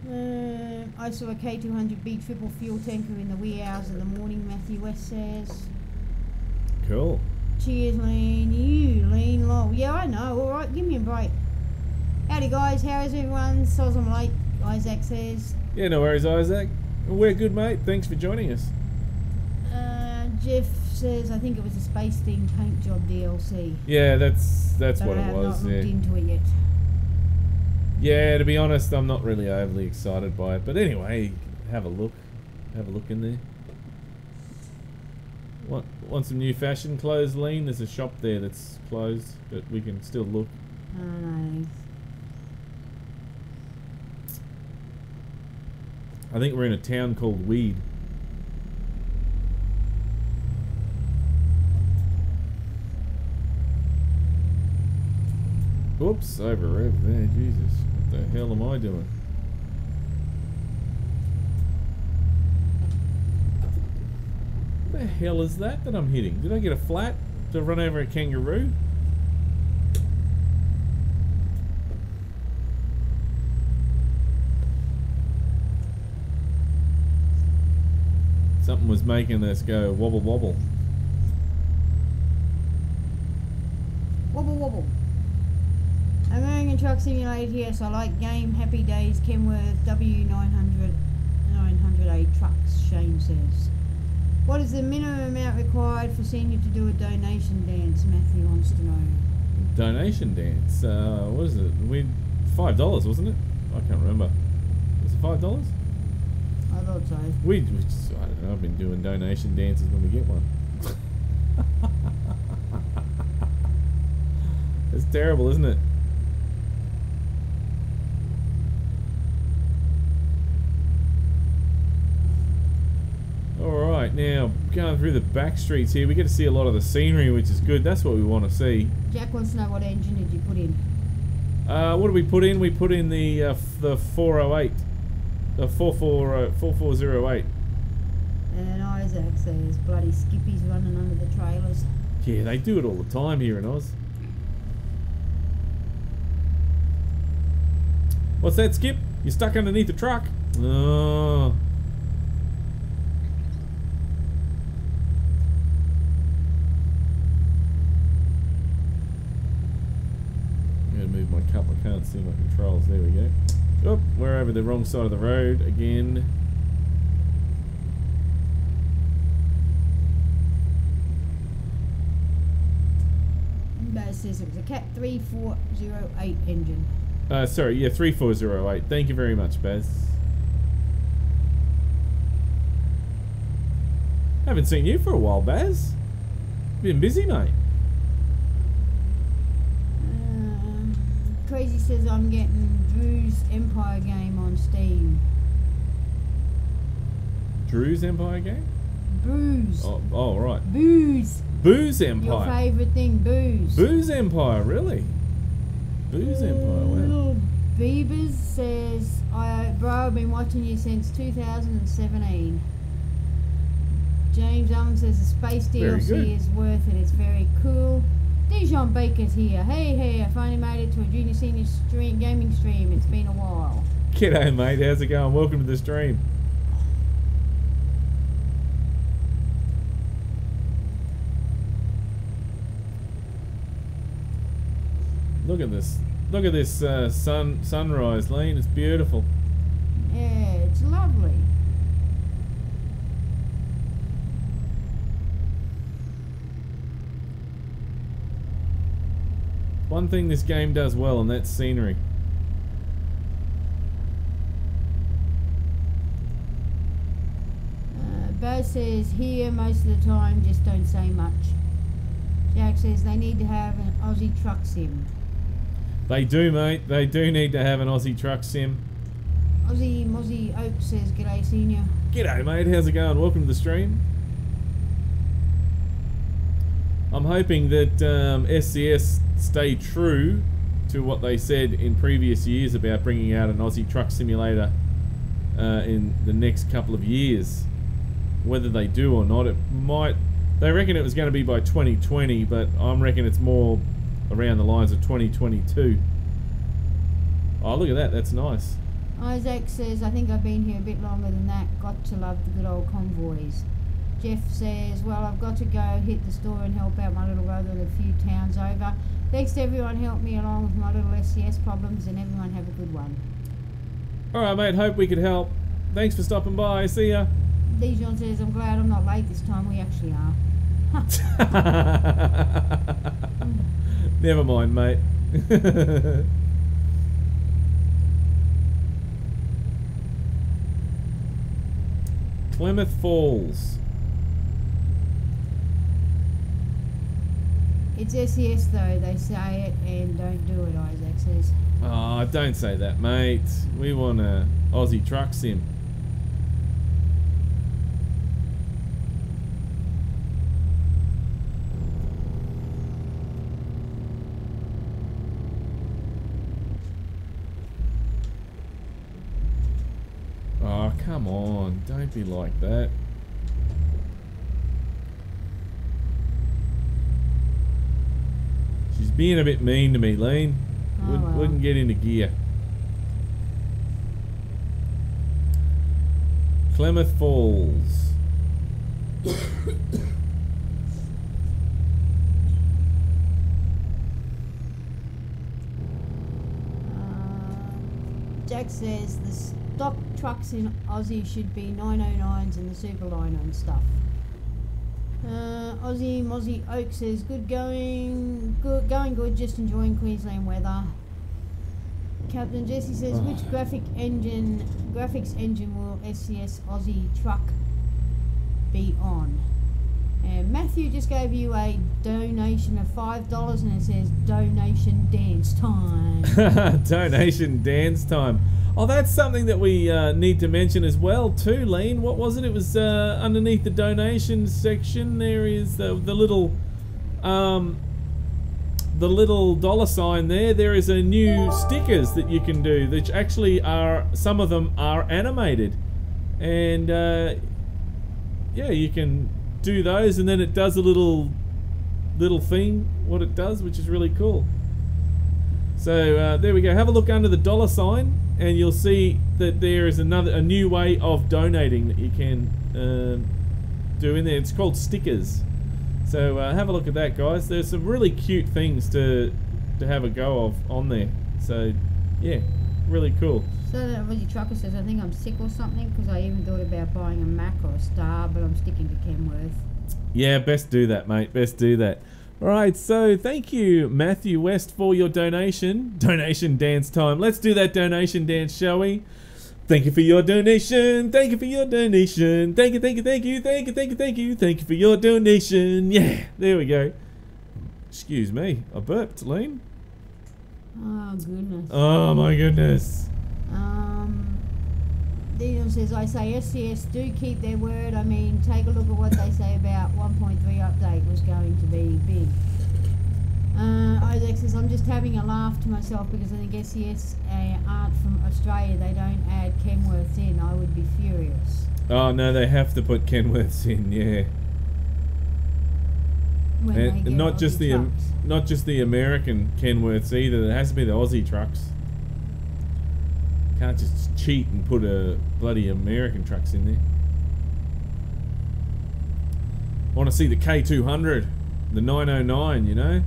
I saw a K200 B triple fuel tanker in the wee hours of the morning, Matthew West says. Cool. Cheers, Lean. You, Lean Long. Yeah, I know. All right, give me a break. Howdy, guys. How is everyone? Soz I'm late, Isaac says. Yeah, no worries, Isaac. We're good, mate. Thanks for joining us. Jeff says, I think it was a space theme paint job DLC. Yeah, that's what it was. I've not looked into it yet. Yeah, to be honest, I'm not really overly excited by it. But anyway, have a look. Have a look in there. Want some new fashion clothes, Lean? There's a shop there that's closed, but we can still look. Oh, nice. I think we're in a town called Weed. Oops, over there, Jesus. What the hell am I doing? What the hell is that I'm hitting? Did I get a flat to run over a kangaroo? Something was making this go wobble wobble. Wobble wobble. American Truck Simulator, yes, I like game. Happy days, Kenworth W900A trucks, Shane says. What is the minimum amount required for Senior to do a donation dance, Matthew wants to know. Donation dance? What is it? $5, wasn't it? I can't remember. Was it $5? I thought so. I don't know, I've been doing donation dances when we get one. It's terrible, isn't it? Alright, now going through the back streets here, we get to see a lot of the scenery, which is good. That's what we want to see. Jack wants to know, what engine did you put in? What did we put in? We put in the 408. The 4408. And then Isaac says, bloody skippies running under the trailers. Yeah, they do it all the time here in Oz. What's that, Skip? You're stuck underneath the truck. Oh. Cup, I can't see my controls. There we go. Oh, we're over the wrong side of the road again. Baz says it was a Cat 3408 engine. Sorry, yeah, 3408. Thank you very much, Baz. Haven't seen you for a while, Baz. Been busy, mate. Crazy says I'm getting Drew's Empire game on Steam. Drew's Empire game? Booze. Oh, right. Booze. Booze Empire. Your favourite thing, booze. Booze Empire, really? Booze Empire, wow. Little Beavers says, bro, I've been watching you since 2017. James says the space DLC is worth it. It's very cool. Dijon Baker's here. Hey, hey, I finally made it to a Junior Senior Gaming stream. It's been a while. G'day, mate. How's it going? Welcome to the stream. Look at this. Look at this sunrise, Lean. It's beautiful. Yeah, it's lovely. One thing this game does well, and that's scenery. Baz says, here most of the time, just don't say much. Jack says, they need to have an Aussie truck sim. They do, mate. They do need to have an Aussie truck sim. Aussie Mozzie Oak says, g'day, senior. G'day, mate. How's it going? Welcome to the stream. I'm hoping that SCS stay true to what they said in previous years about bringing out an Aussie truck simulator in the next couple of years. Whether they do or not, it might... They reckon it was going to be by 2020, but I'm reckon it's more around the lines of 2022. Oh, look at that. That's nice. Isaac says, I think I've been here a bit longer than that. Got to love the good old convoys. Jeff says, well, I've got to go hit the store and help out my little brother in a few towns over. Thanks to everyone helped me along with my little SCS problems, and everyone have a good one. Alright, mate, hope we could help. Thanks for stopping by, see ya. Dijon says, I'm glad I'm not late this time, we actually are. Never mind, mate. Plymouth Falls. It's SES though, they say it and don't do it, Isaac says. Oh, don't say that, mate. We want a Aussie truck sim. Oh, come on. Don't be like that. She's being a bit mean to me, Lean. Oh, wouldn't get into gear. Klamath Falls. Jack says this. Stock trucks in Aussie should be 909s and the Super Lino and stuff. Aussie Mozzie Oak says, good, just enjoying Queensland weather. Captain Jesse says, which graphics engine will SCS Aussie truck be on? And Matthew just gave you a donation of $5 and it says, donation dance time. Donation dance time. Oh, that's something that we need to mention as well too, Lean. What was it? It was underneath the donation section there is the little dollar sign there. There is a new stickers that you can do, which actually are, some of them are animated. And yeah, you can do those and then it does a little thing, what it does, which is really cool. So there we go. Have a look under the dollar sign. And you'll see that there is a new way of donating that you can do in there. It's called stickers. So have a look at that, guys. There's some really cute things to have a go of on there. So yeah, really cool. So that Aussie trucker says, I think I'm sick or something because I even thought about buying a Mac or a Star, but I'm sticking to Kenworth. Yeah, best do that, mate. Best do that. Alright, so thank you, Matthew West, for your donation. Donation dance time. Let's do that donation dance, shall we? Thank you for your donation. Thank you for your donation. Thank you, thank you, thank you, thank you, thank you, thank you. Thank you for your donation. Yeah, there we go. Excuse me, I burped, Lean. Oh, goodness. Oh, my goodness. Needham says, I say SCS do keep their word. I mean, take a look at what they say about 1.3 update was going to be big. Isaac says, I'm just having a laugh to myself because I think SCS aren't from Australia. They don't add Kenworths in. I would be furious. Oh, no, they have to put Kenworths in, yeah. And not just the American Kenworths either. It has to be the Aussie trucks. Can't just cheat and put a bloody American trucks in there. I want to see the K200, the 909, you know.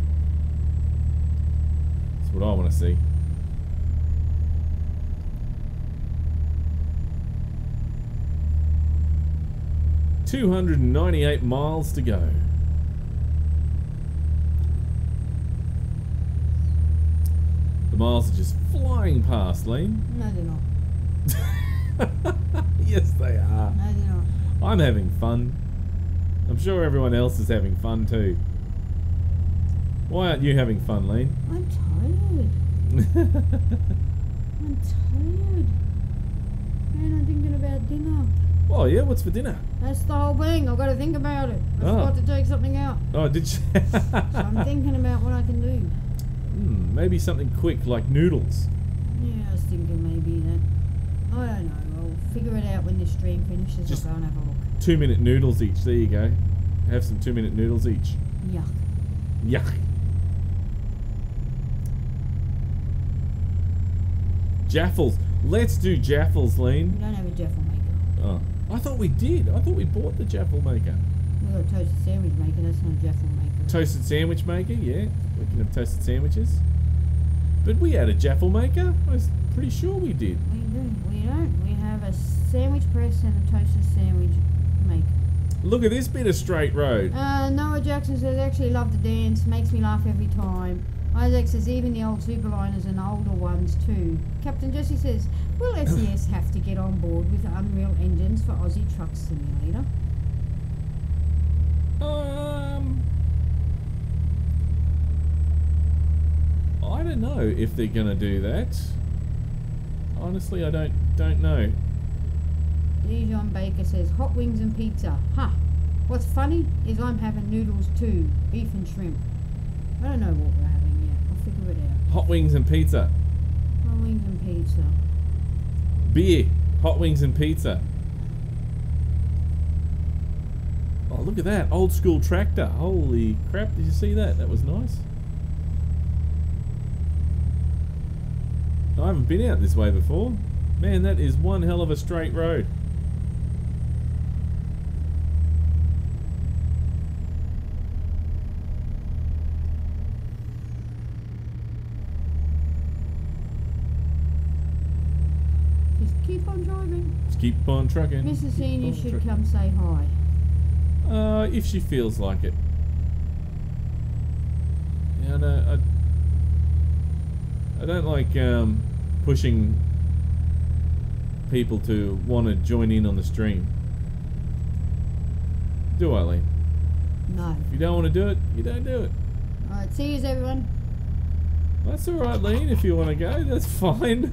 That's what I want to see. $298 miles to go. Miles are just flying past, Liam. No, they're not. Yes, they are. No, they're not. I'm having fun. I'm sure everyone else is having fun too. Why aren't you having fun, Liam? I'm tired. I'm tired. Man, I'm thinking about dinner. Oh, yeah? What's for dinner? That's the whole thing. I've got to think about it. I forgot to take something out. Oh, did you? So I'm thinking about what I can do. Maybe something quick like noodles. Yeah, I was thinking maybe that. I don't know. I'll figure it out when this stream finishes. Just I'll go and have a look. 2-minute noodles each. There you go. Have some 2-minute noodles each. Yuck. Yuck. Jaffles. Let's do Jaffles, Lean. We don't have a Jaffle maker. Oh. I thought we did. I thought we bought the Jaffle maker. We've got a toasted sandwich maker. That's not a Jaffle maker. Toasted sandwich maker, yeah. We can have toasted sandwiches. But we had a Jaffle maker. I was pretty sure we did. We do. We don't. We have a sandwich press and a toasted sandwich maker. Look at this bit of straight road. Noah Jackson says, actually love to dance. Makes me laugh every time. Isaac says, even the old superliners and older ones too. Captain Jesse says, will SES have to get on board with Unreal Engines for Aussie Truck Simulator? I don't know if they're gonna do that. Honestly, I don't know. Dijon Baker says hot wings and pizza. Huh. What's funny is I'm having noodles too, beef and shrimp. I don't know what we're having yet. I'll figure it out. Hot wings and pizza. Hot wings and pizza. Beer. Hot wings and pizza. Oh, look at that old school tractor. Holy crap! Did you see that? That was nice. I haven't been out this way before. Man, that is one hell of a straight road. Just keep on driving. Just keep on trucking. Mrs. Senior should come say hi. If she feels like it. Yeah, no, I don't like pushing people to want to join in on the stream. Do I, Lee? No. If you don't want to do it, you don't do it. Alright, see you everyone. That's alright, Lee, if you want to go, that's fine.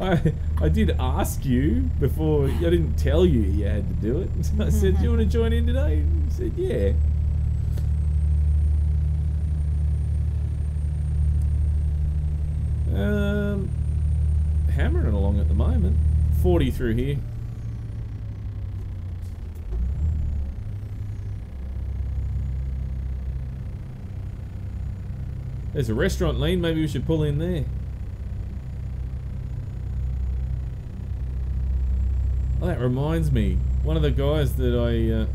I did ask you before, I didn't tell you you had to do it. I said, do you want to join in today? You said, yeah. Hammering along at the moment. 40 through here. There's a restaurant, Lean. Maybe we should pull in there. Oh, that reminds me. One of the guys that I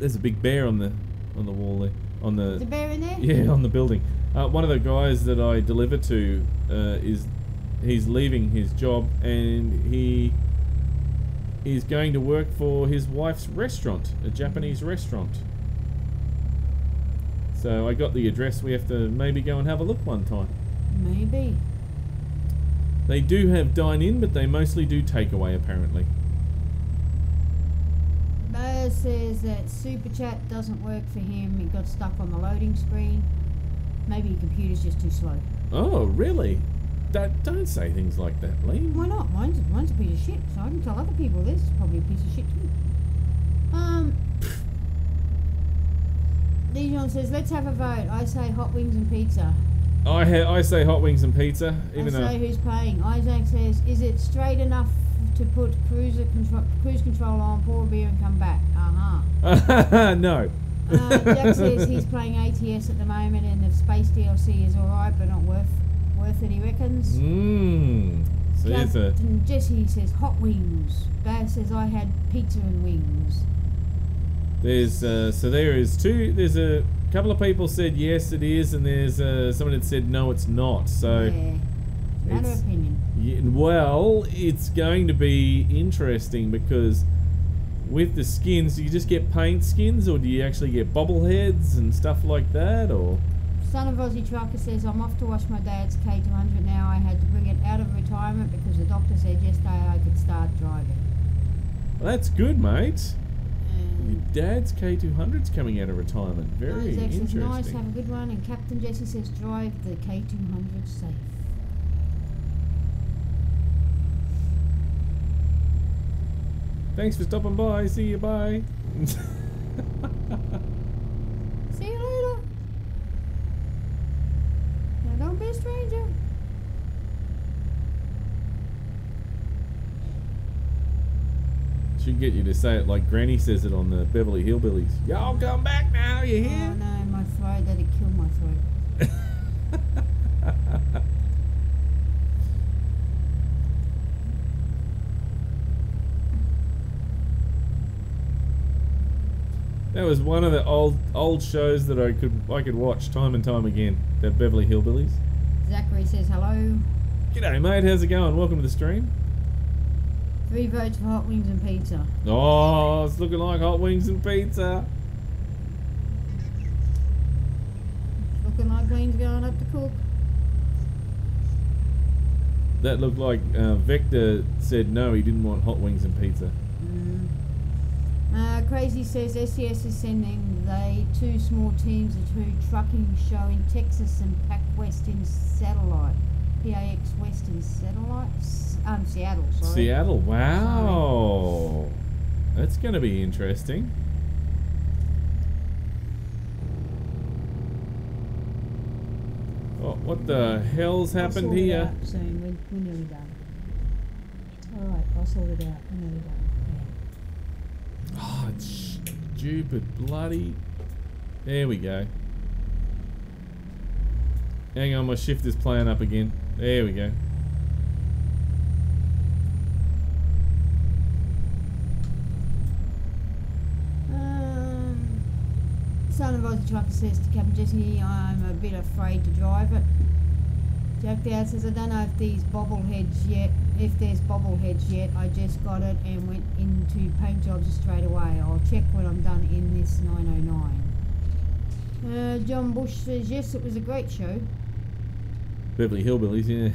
there's a big bear on the wall there. On the. There's a bear in there? Yeah, on the building. One of the guys that I deliver to he's leaving his job and he is going to work for his wife's restaurant, a Japanese restaurant. So I got the address. We have to maybe go and have a look one time. Maybe. They do have dine-in, but they mostly do takeaway apparently. Bo says that Super Chat doesn't work for him. It got stuck on the loading screen. Maybe your computer's just too slow. Oh, really? Don't say things like that, Lee. Why not? Mine's a piece of shit, so I can tell other people this is probably a piece of shit too. Dijon says, let's have a vote. I say hot wings and pizza. I say hot wings and pizza. Even I say who's paying. Isaac says, is it straight enough to put cruise control on, pour a beer and come back? Uh-huh. No. Jack says he's playing ATS at the moment and the space DLC is alright but not worth it, he reckons. Mmm. So and Jesse says hot wings. Baz says I had pizza and wings. There's so there is two. There's a couple of people said yes it is, and there's someone that said no it's not. So yeah, another opinion. Yeah, well, it's going to be interesting because with the skins, do you just get paint skins or do you actually get bobbleheads and stuff like that? Or Son of Aussie Trucker says, I'm off to wash my dad's K200 now. I had to bring it out of retirement because the doctor said yesterday I could start driving. Well, that's good, mate. Your dad's K200's coming out of retirement. Very interesting. Says, nice, have a good one. And Captain Jesse says, drive the K200 safe. Thanks for stopping by. See you, bye. See you later. Now don't be a stranger. Should get you to say it like Granny says it on the Beverly Hillbillies. Y'all come back now. You hear? Oh no, my throat. That'd kill my throat. That was one of the old shows that I could watch time and time again. The Beverly Hillbillies. Zachary says hello. G'day mate, how's it going? Welcome to the stream. 3 votes for hot wings and pizza. Oh, it's looking like hot wings and pizza. It's looking like Glenn's going up to cook. That looked like Vector said no, he didn't want hot wings and pizza. Crazy says SES is sending the 2 small teams, the 2 trucking show in Texas and PAX West in Satellite. PAX West in Satellite? Seattle, sorry. Seattle, wow. Sorry. That's going to be interesting. Oh, what the hell's happened here? I'll sort it out soon. We're nearly done. Alright, I'll sort it out. We're nearly done. Oh, it's stupid bloody. There we go. Hang on, my shift is playing up again. There we go. Son of Aussie Trucker says to Captain Jesse, I'm a bit afraid to drive it. Jack Dowd says, I don't know if there's bobbleheads yet, I just got it and went into paint jobs straight away. I'll check when I'm done in this 909. John Bush says, yes, it was a great show. Beverly Hillbillies, yeah.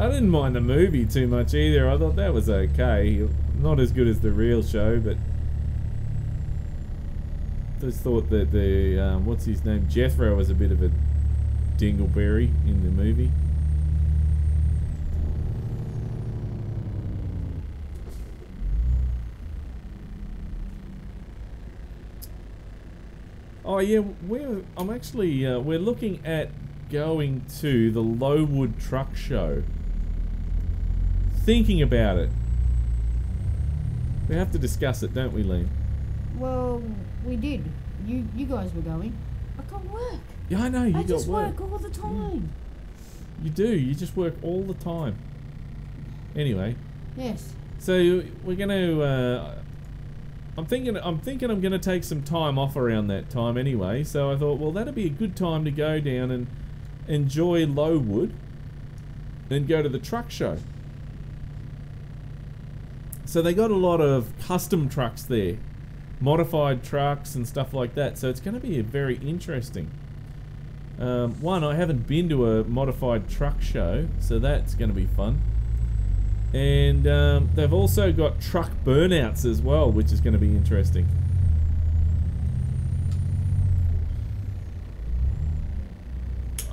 I didn't mind the movie too much either. I thought that was okay. Not as good as the real show, but just thought that the what's his name, Jethro, was a bit of a dingleberry in the movie. Oh yeah, we're looking at going to the Lowood Truck Show. Thinking about it, we have to discuss it, don't we, Lee? Well, we did. You guys were going. I can't work. Yeah, I know. You got work. I just work all the time. Yeah. You do. You just work all the time. Anyway. Yes. So we're gonna. I'm thinking I'm gonna take some time off around that time anyway. So I thought, well, that'd be a good time to go down and enjoy Lowood, and go to the truck show. So they got a lot of custom trucks there. Modified trucks and stuff like that, so it's going to be a very interesting one. I haven't been to a modified truck show, so that's going to be fun. And they've also got truck burnouts as well, which is going to be interesting.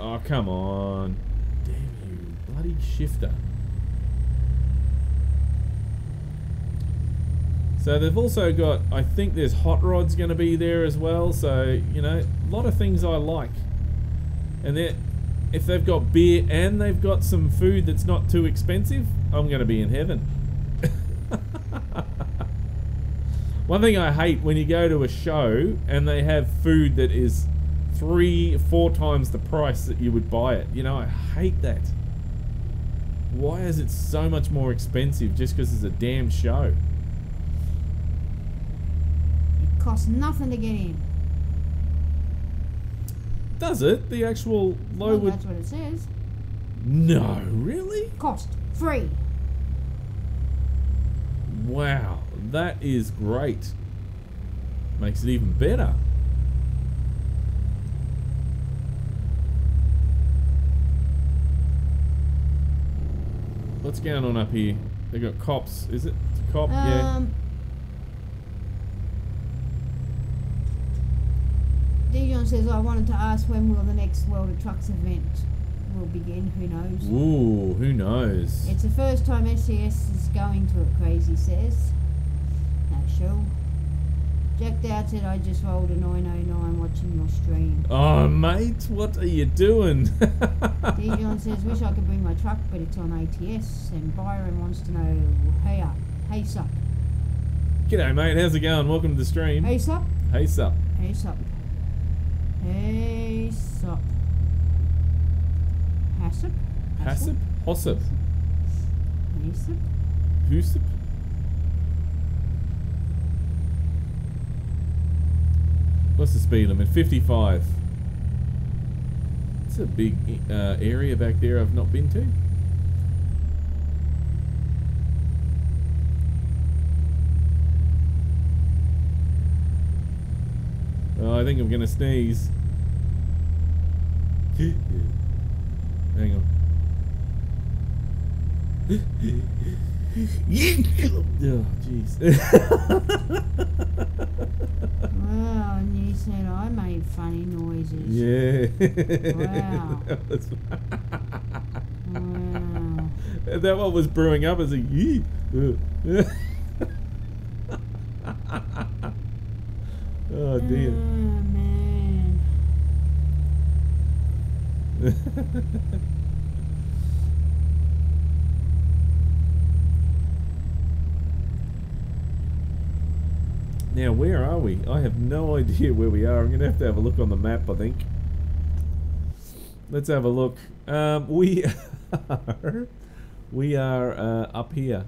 Oh, come on. Damn you, bloody shifter. So they've also got, I think there's hot rods going to be there as well. So, you know, a lot of things I like. And if they've got beer and they've got some food that's not too expensive, I'm going to be in heaven. One thing I hate when you go to a show and they have food that is 3-4 times the price that you would buy it. You know, I hate that. Why is it so much more expensive just because it's a damn show? It costs nothing to get in. Does it? The actual Lowood... Well, that's what it says. No, really? Cost free. Wow, that is great. Makes it even better. What's going on up here? They got cops. Is it? It's a cop? Yeah. Dijon says, I wanted to ask, when will the next World of Trucks event will begin? Who knows? Ooh, who knows? It's the first time SCS is going to it, Crazy says. Not sure. Jack Dowd said, I just rolled a 909 watching your stream. Oh, mate, what are you doing? Dijon says, wish I could bring my truck, but it's on ATS. And Byron wants to know, hey up, hey sup. G'day, mate, how's it going? Welcome to the stream. Hey sup. Hey sup. Hey sup. Hey, sup. Hassip? Hassip? Hossip. Hassip? Hoosip? What's the speed limit? 55. It's a big area back there I've not been to. Oh, I think I'm gonna sneeze. Hang on. Oh, jeez. Wow, and you said I made funny noises. Yeah. Wow. That was wow. That one was brewing up as a yee. Oh dear. Oh, man. Now, where are we? I have no idea where we are. I'm going to have a look on the map, I think. Let's have a look. We are up here.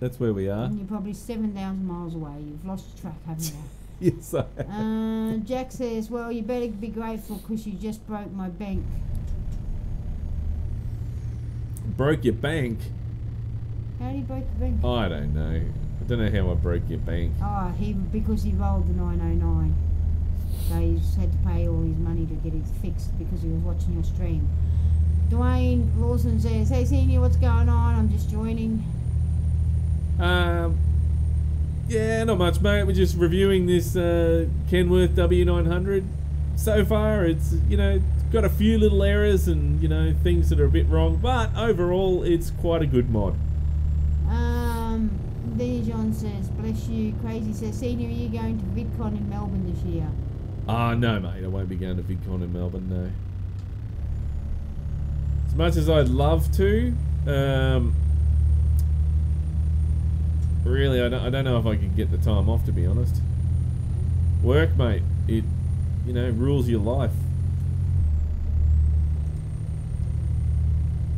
That's where we are. And you're probably 7,000 miles away. You've lost track, haven't you? Yes, I have. Jack says, well, you better be grateful because you just broke my bank. Broke your bank? How did he break your bank? I don't know. I don't know how I broke your bank. Oh, because he rolled the 909. So he's had to pay all his money to get it fixed because he was watching your stream. Dwayne Lawson says, hey, Senior, what's going on? I'm just joining. Yeah, not much, mate. We're just reviewing this Kenworth W900. So far, it's, you know, got a few little errors and, you know, things that are a bit wrong, but overall, it's quite a good mod. Then John says, bless you. Crazy says, Senior, are you going to VidCon in Melbourne this year? Ah, no, mate. I won't be going to VidCon in Melbourne, no. As much as I'd love to, really, I don't know if I can get the time off, to be honest. Work, mate. It, you know, rules your life.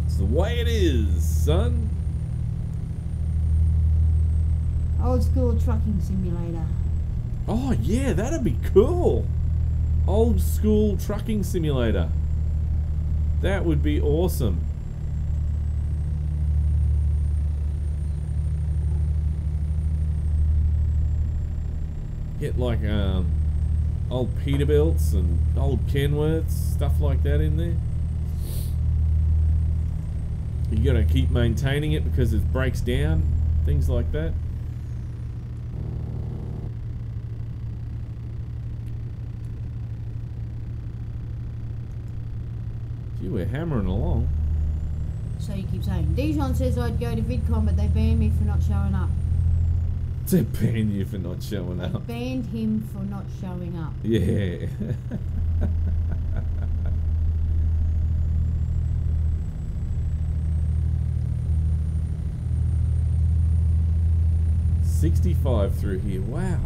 It's the way it is, son. Old school trucking simulator. Oh, yeah, that'd be cool. Old school trucking simulator. That would be awesome. Get like old Peterbilts and old Kenworths, stuff like that in there. You gotta keep maintaining it because it breaks down, things like that. Gee, we're hammering along. So you keep saying. Dijon says I'd go to VidCon, but they banned me for not showing up. They banned you for not showing up. They banned him for not showing up. Yeah. $65 through here. Wow.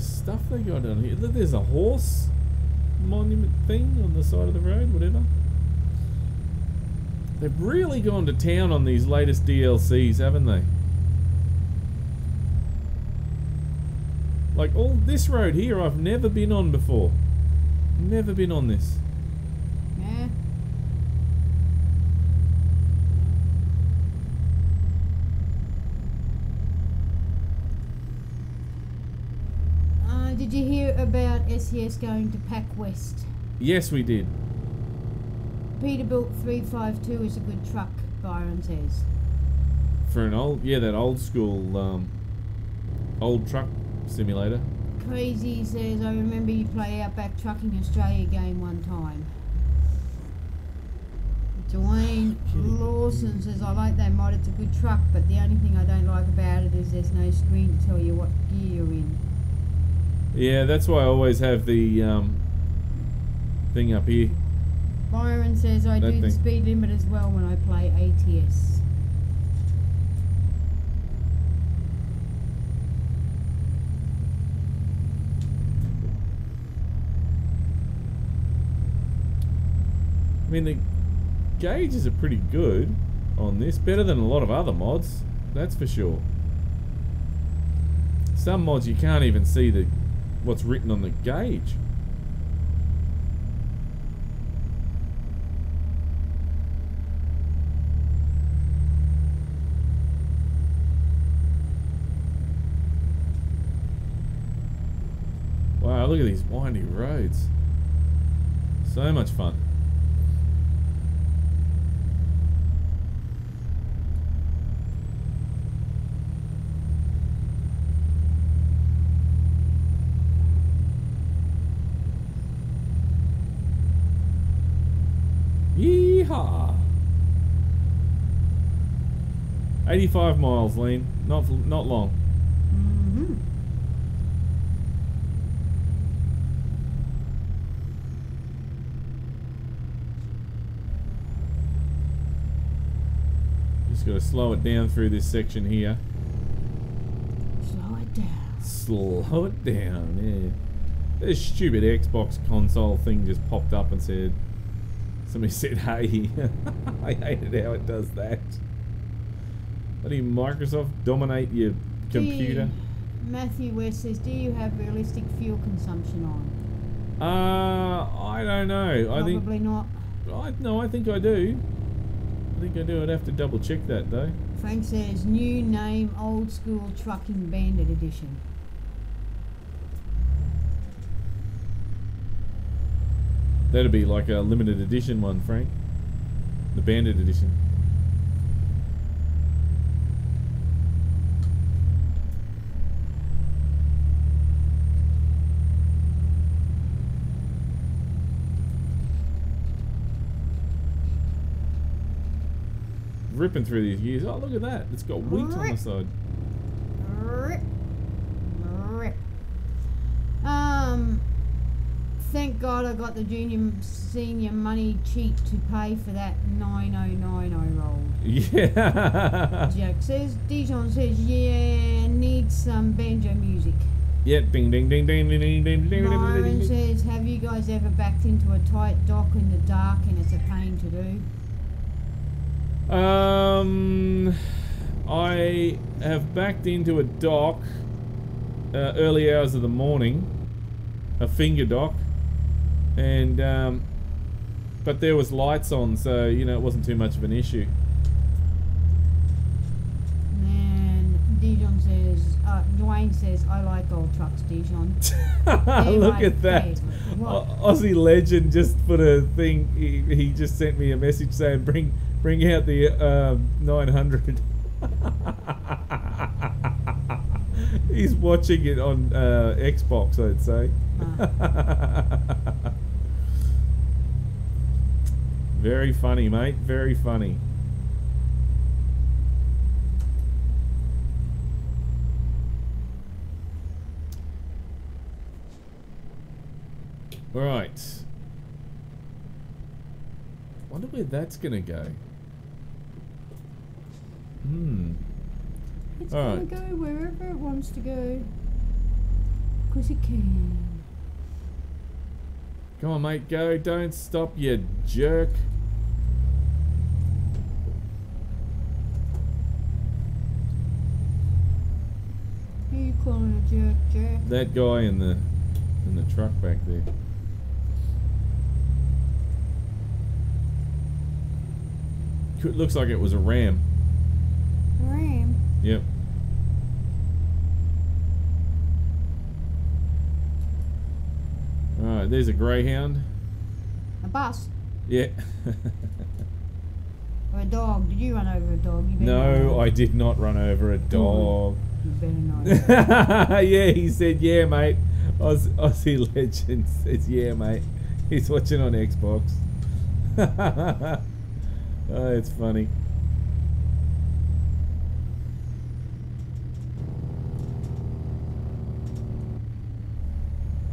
Stuff they got on here. There's a horse monument thing on the side of the road, whatever. They've really gone to town on these latest DLCs, haven't they? Like, all this road here I've never been on before. Never been on this. Yeah. Did you hear about SES going to PAX West? Yes, we did. Peterbilt 352 is a good truck, Byron says. For an old, yeah, that old school, old truck simulator. Crazy says, I remember you play Outback Trucking Australia game one time. Dwayne Lawson says, I like that mod, it's a good truck, but the only thing I don't like about it is there's no screen to tell you what gear you're in. Yeah, that's why I always have the thing up here. Byron says I do the speed limit as well when I play ATS. I mean, the gauges are pretty good on this, better than a lot of other mods, that's for sure. Some mods you can't even see the what's written on the gauge. Wow, look at these windy roads. So much fun. Yeehaw! 85 miles, Lean. Not long. Mm-hmm. Just gotta slow it down through this section here. Slow it down. Slow it down, yeah. This stupid Xbox console thing just popped up and said... Somebody said, hey, I hated how it does that. What do you, Microsoft, dominate your computer? Matthew West says, do you have realistic fuel consumption on? I don't know. Probably not. No, I think I do. I'd have to double check that, though. Frank says, new name, old school trucking bandit edition. That'd be like a limited edition one, Frank. The Bandit edition. Ripping through these gears. Oh, look at that. It's got wheat on the side. Thank God I got the junior senior money cheap to pay for that 9090 roll. Yeah. Jack says, Dijon says, yeah, need some banjo music. Yeah, ding ding ding ding ding ding ding ding. Byron says, have you guys ever backed into a tight dock in the dark and it's a pain to do? I have backed into a dock early hours of the morning, a finger dock. And, but there was lights on, so, you know, it wasn't too much of an issue. And Dijon says, Dwayne says, I like old trucks, Dijon. Look at that. Aussie legend just put a thing. He just sent me a message saying, bring out the 900. He's watching it on Xbox, I'd say. Very funny, mate. Very funny. All right. Wonder where that's gonna go. It's gonna go wherever it wants to go. Cause it can. Come on, mate, go! Don't stop, you jerk! Who are you calling a jerk, Jack? That guy in the truck back there. It looks like it was a ram. Ram? Yep. Alright, there's a greyhound. A bus? Yeah. Or a dog. Did you run over a dog? No, I did not run over a dog. You better not. Yeah, he said, yeah, mate. Aussie Legend says, yeah, mate. He's watching on Xbox. Oh, it's funny.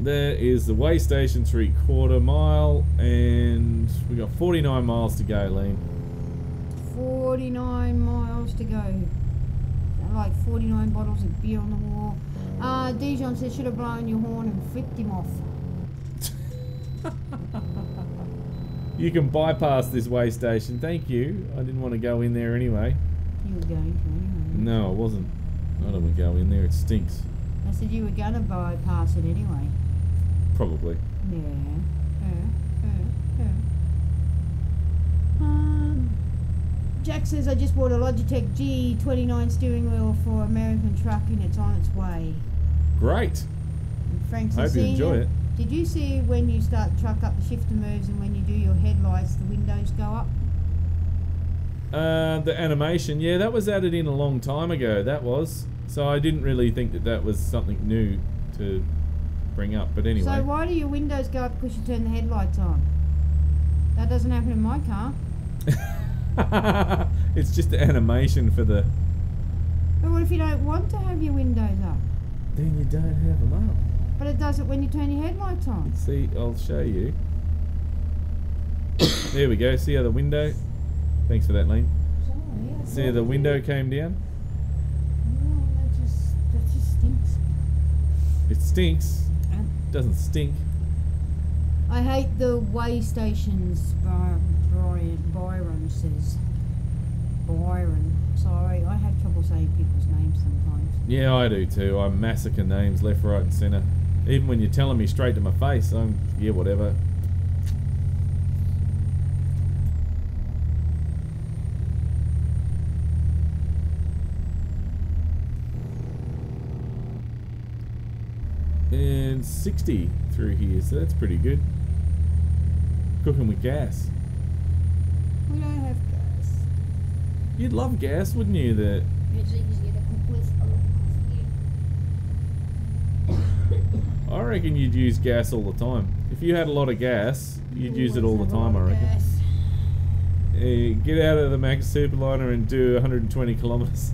There is the way station, 3/4 mile, and we got 49 miles to go, Lean. 49 miles to go. Like 49 bottles of beer on the wall. Dijon says, should have blown your horn and flipped him off. You can bypass this way station. Thank you. I didn't want to go in there anyway. You were going to anyway. No, I wasn't. I don't want to go in there. It stinks. I said you were going to bypass it anyway. Probably. Yeah. Jack says, I just bought a Logitech G29 steering wheel for American Truck and it's on its way. Great. And Frank says, I hope you enjoy it. Did you see when you start truck up, the shifter moves, and when you do your headlights, the windows go up? The animation, yeah, that was added in a long time ago, that was. So I didn't really think that that was something new to bring up, but anyway. So why do your windows go up because you turn the headlights on? That doesn't happen in my car. It's just the animation for the... But what if you don't want to have your windows up? Then you don't have them up. But it does it when you turn your headlights on. See, I'll show you. There we go. See how the window... Thanks for that, Lean. Oh, yeah, see how the window came down? No, that just stinks. It stinks. It doesn't stink. I hate the way stations, Byron says. Byron. Sorry, I have trouble saying people's names sometimes. Yeah, I do too. I massacre names left, right and centre. Even when you're telling me straight to my face, I'm... yeah, whatever. And 60 through here, so that's pretty good. Cooking with gas. We don't have gas. You'd love gas, wouldn't you? That. I reckon you'd use gas all the time. If you had a lot of gas, you'd use it all the time, I reckon. Hey, get out of the Max Superliner and do 120 kilometers.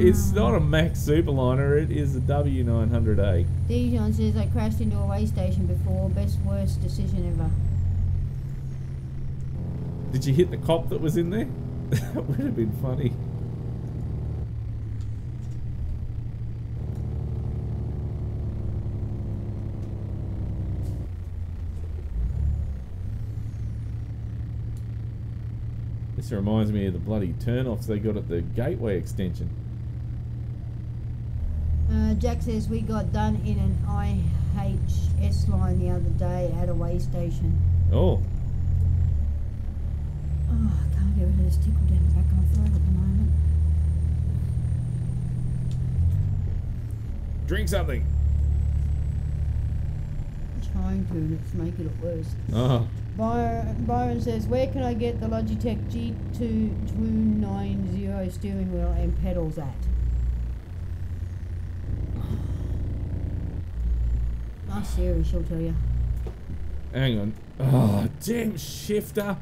It's not a Max Superliner, it is a W900A. Dijon says, I crashed into a way station before. Best, worst decision ever. Did you hit the cop that was in there? That would have been funny. This reminds me of the bloody turn-offs they got at the Gateway extension. Jack says we got done in an IHS line the other day at a way station. Oh. Oh, I can't get rid of this tickle down the back of my throat at the moment. Drink something. I'm trying to, and it's making it worse. Uh-huh. Byron says, where can I get the Logitech G29 steering wheel and pedals at? Ask Siri, she'll tell you. Hang on. Oh, damn shifter.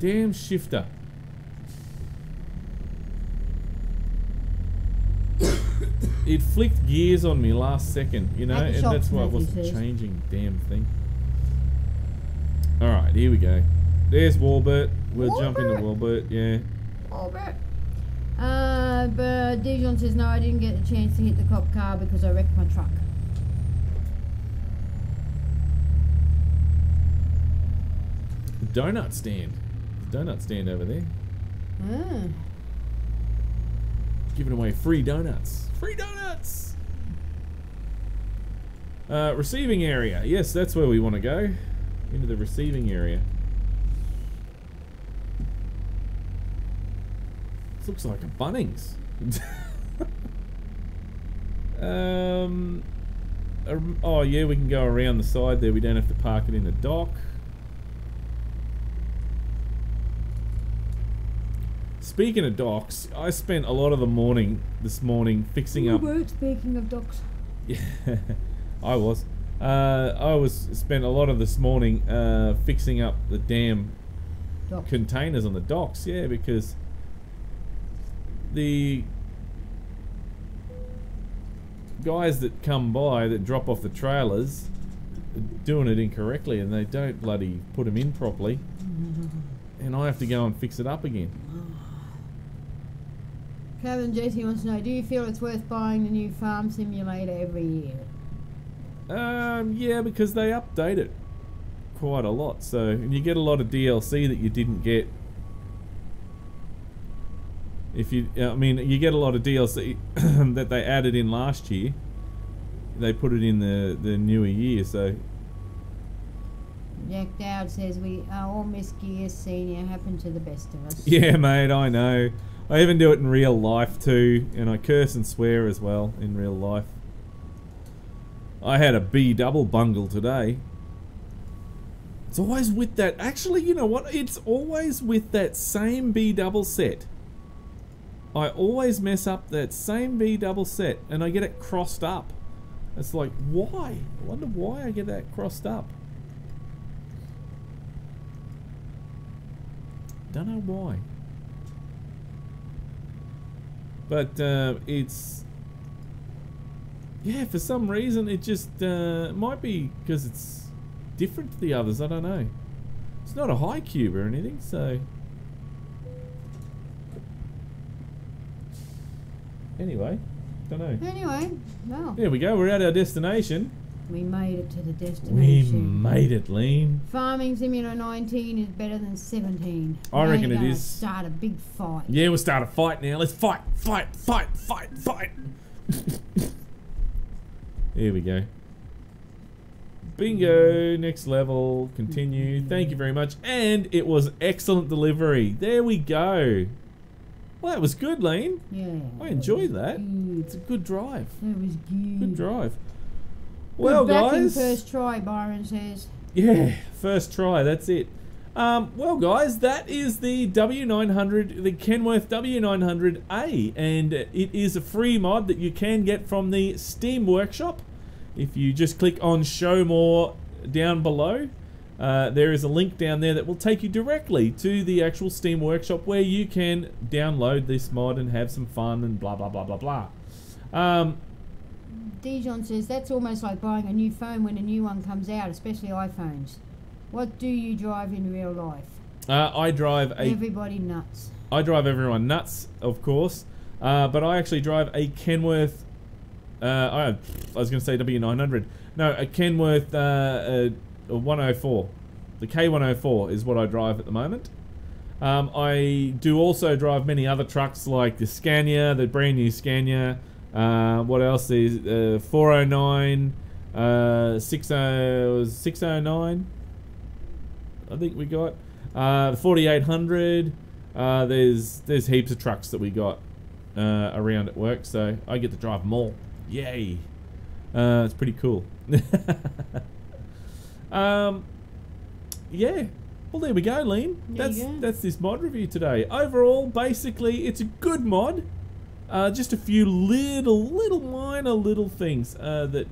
Damn shifter. It flicked gears on me last second, you know, and that's why I wasn't changing. Damn thing. Alright, here we go. There's Walbert. We'll jump into Walbert, yeah. Walbert. But Dijon says, no, I didn't get a chance to hit the cop car because I wrecked my truck. The donut stand. The donut stand over there. Ah. Giving away free donuts. Free donuts! Receiving area. Yes, that's where we want to go. Into the receiving area. This looks like a Bunnings. Oh yeah, we can go around the side there. We don't have to park it in the dock. Speaking of docks, I spent a lot of the morning this morning fixing up. You weren't speaking of docks. Yeah, I was. I spent a lot of this morning fixing up the damn dock. Containers on the docks. Yeah, because the guys that come by that drop off the trailers are doing it incorrectly, and they don't bloody put them in properly, and I have to go and fix it up again. Kevin JT wants to know, do you feel it's worth buying the new farm simulator every year? Yeah, because they update it quite a lot, so, and you get a lot of DLC that you didn't get. If you, I mean, you get a lot of DLC that they added in last year. They put it in the newer year, so. Jack Dowd says, we all miss Gear Senior, happened to the best of us. Yeah, mate, I know. I even do it in real life too, and I curse and swear as well in real life. I had a B double bungle today. It's always with that, actually, you know what? It's always with that same B double set. I always mess up that same B double set, and I get it crossed up. It's like, why? I wonder why I get that crossed up. Don't know why. But it's, yeah, for some reason it just, it might be because it's different to the others, I don't know. It's not a high cube or anything, so. Anyway, don't know. Anyway, well. There we go, we're at our destination. We made it to the destination. We made it, Lean. Farming Simulator 19 is better than 17. I reckon it is. Start a big fight. Yeah, we'll start a fight now. Let's fight, fight, fight, fight, fight. Here we go. Bingo. Next level. Continue. Thank you very much. And it was excellent delivery. There we go. Well, that was good, Lean. Yeah. I enjoyed that. Good. It's a good drive. That was good. Good drive. Well, guys, first try, Byron says. Yeah, first try, that's it. Well, guys, that is the W900, the Kenworth W900A, and it is a free mod that you can get from the Steam Workshop. If you just click on Show More down below, there is a link down there that will take you directly to the actual Steam Workshop where you can download this mod and have some fun and blah, blah, blah, blah, blah. Dijon says, that's almost like buying a new phone when a new one comes out, especially iPhones. What do you drive in real life? I drive a... Everybody nuts. I drive everyone nuts, of course. But I actually drive a Kenworth... I was going to say W900. No, a Kenworth a 104. The K104 is what I drive at the moment. I do also drive many other trucks like the Scania, the brand new Scania... what else is 409, 609, I think we got 4800. There's heaps of trucks that we got. around at work, so I get to drive them all. Yay! It's pretty cool. Yeah. Well, there we go, Liam. That's this mod review today. Overall, basically, it's a good mod. Just a few little minor things that,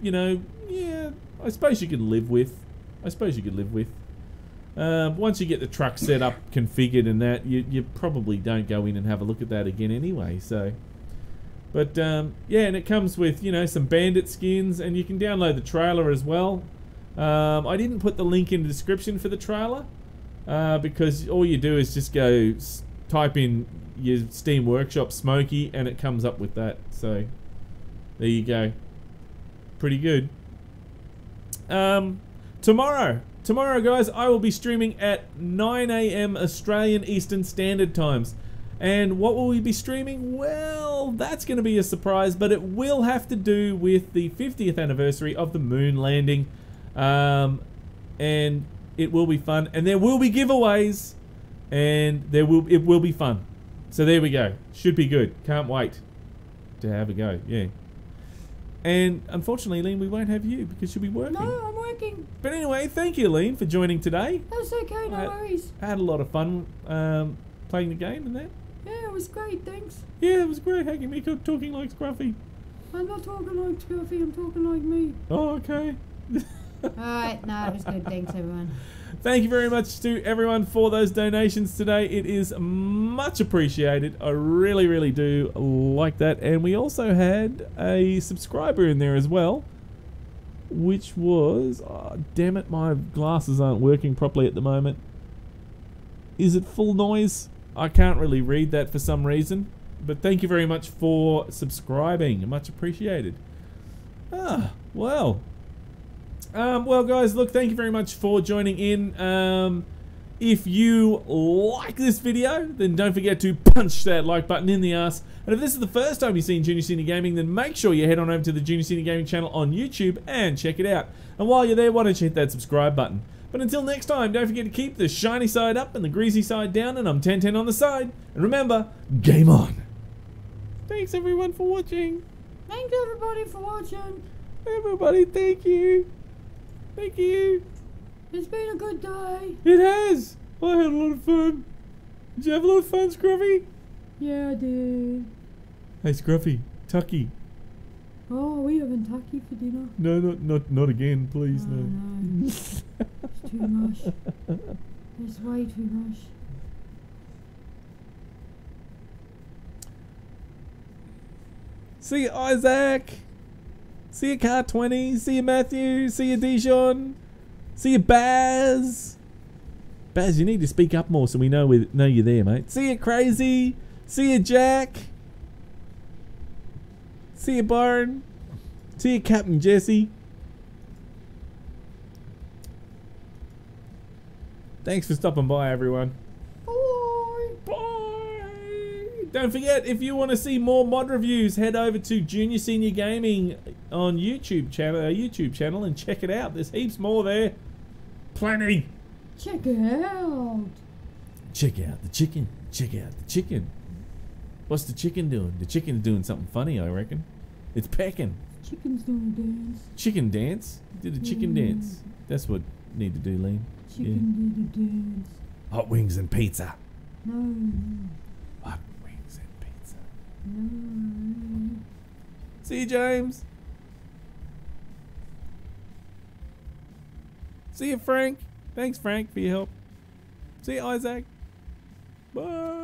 you know, yeah, I suppose you can live with. Once you get the truck set up, configured and that, you probably don't go in and have a look at that again anyway, so. But, yeah, and it comes with, you know, some bandit skins, and you can download the trailer as well. I didn't put the link in the description for the trailer, because all you do is just go type in your Steam Workshop Smokey and it comes up with that. So there you go. Pretty good. Tomorrow guys, I will be streaming at 9 AM Australian Eastern Standard Times. And what will we be streaming? Well, that's going to be a surprise, but it will have to do with the 50th anniversary of the moon landing. And it will be fun, and there will be giveaways, and it will be fun. So there we go. Should be good. Can't wait to have a go. Yeah. And unfortunately, Liam, we won't have you because you'll be working. No, I'm working. But anyway, thank you, Liam, for joining today. That's okay. No worries. I had a lot of fun playing the game and that. Yeah, it was great. Thanks. Yeah, it was great. How can we keep talking like Scruffy? I'm not talking like Scruffy. I'm talking like me. Oh, okay. Alright, no, it was good. Thanks, everyone. Thank you very much to everyone for those donations today. It is much appreciated. I really, really do like that. And we also had a subscriber in there as well, which was... Oh, damn it, my glasses aren't working properly at the moment. Is it full noise? I can't really read that for some reason. But thank you very much for subscribing. Much appreciated. Ah, well... well guys, look, thank you very much for joining in. If you like this video, then don't forget to punch that like button in the ass. And if this is the first time you've seen Junior Senior Gaming, then make sure you head on over to the Junior Senior Gaming channel on YouTube and check it out. And while you're there, why don't you hit that subscribe button. But until next time, don't forget to keep the shiny side up and the greasy side down, and I'm 1010 on the side. And remember, game on! Thanks everyone for watching. Thanks everybody for watching. Everybody, thank you. Thank you. It's been a good day. It has. I had a lot of fun. Did you have a lot of fun, Scruffy? Yeah, I did. Hey, Scruffy, Tucky. Oh, are we having Tucky for dinner? No, not again, please, no. No. It's too much. It's way too much. See you, Isaac. See you, Car20. See you, Matthew. See you, Dijon. See you, Baz. Baz, you need to speak up more so we know you're there, mate. See you, Crazy. See you, Jack. See you, Byron. See you, Captain Jesse. Thanks for stopping by, everyone. Don't forget, if you want to see more mod reviews, head over to Junior Senior Gaming on YouTube channel, and check it out. There's heaps more there. Plenty. Check it out. Check out the chicken. Check out the chicken. What's the chicken doing? The chicken's doing something funny, I reckon. It's pecking. Chicken's doing a dance. Chicken dance? It did a chicken dance. That's what you need to do, Liam. Chicken did a dance. Hot wings and pizza. No. No. See you, James. See you, Frank. Thanks, Frank, for your help. See you, Isaac. Bye.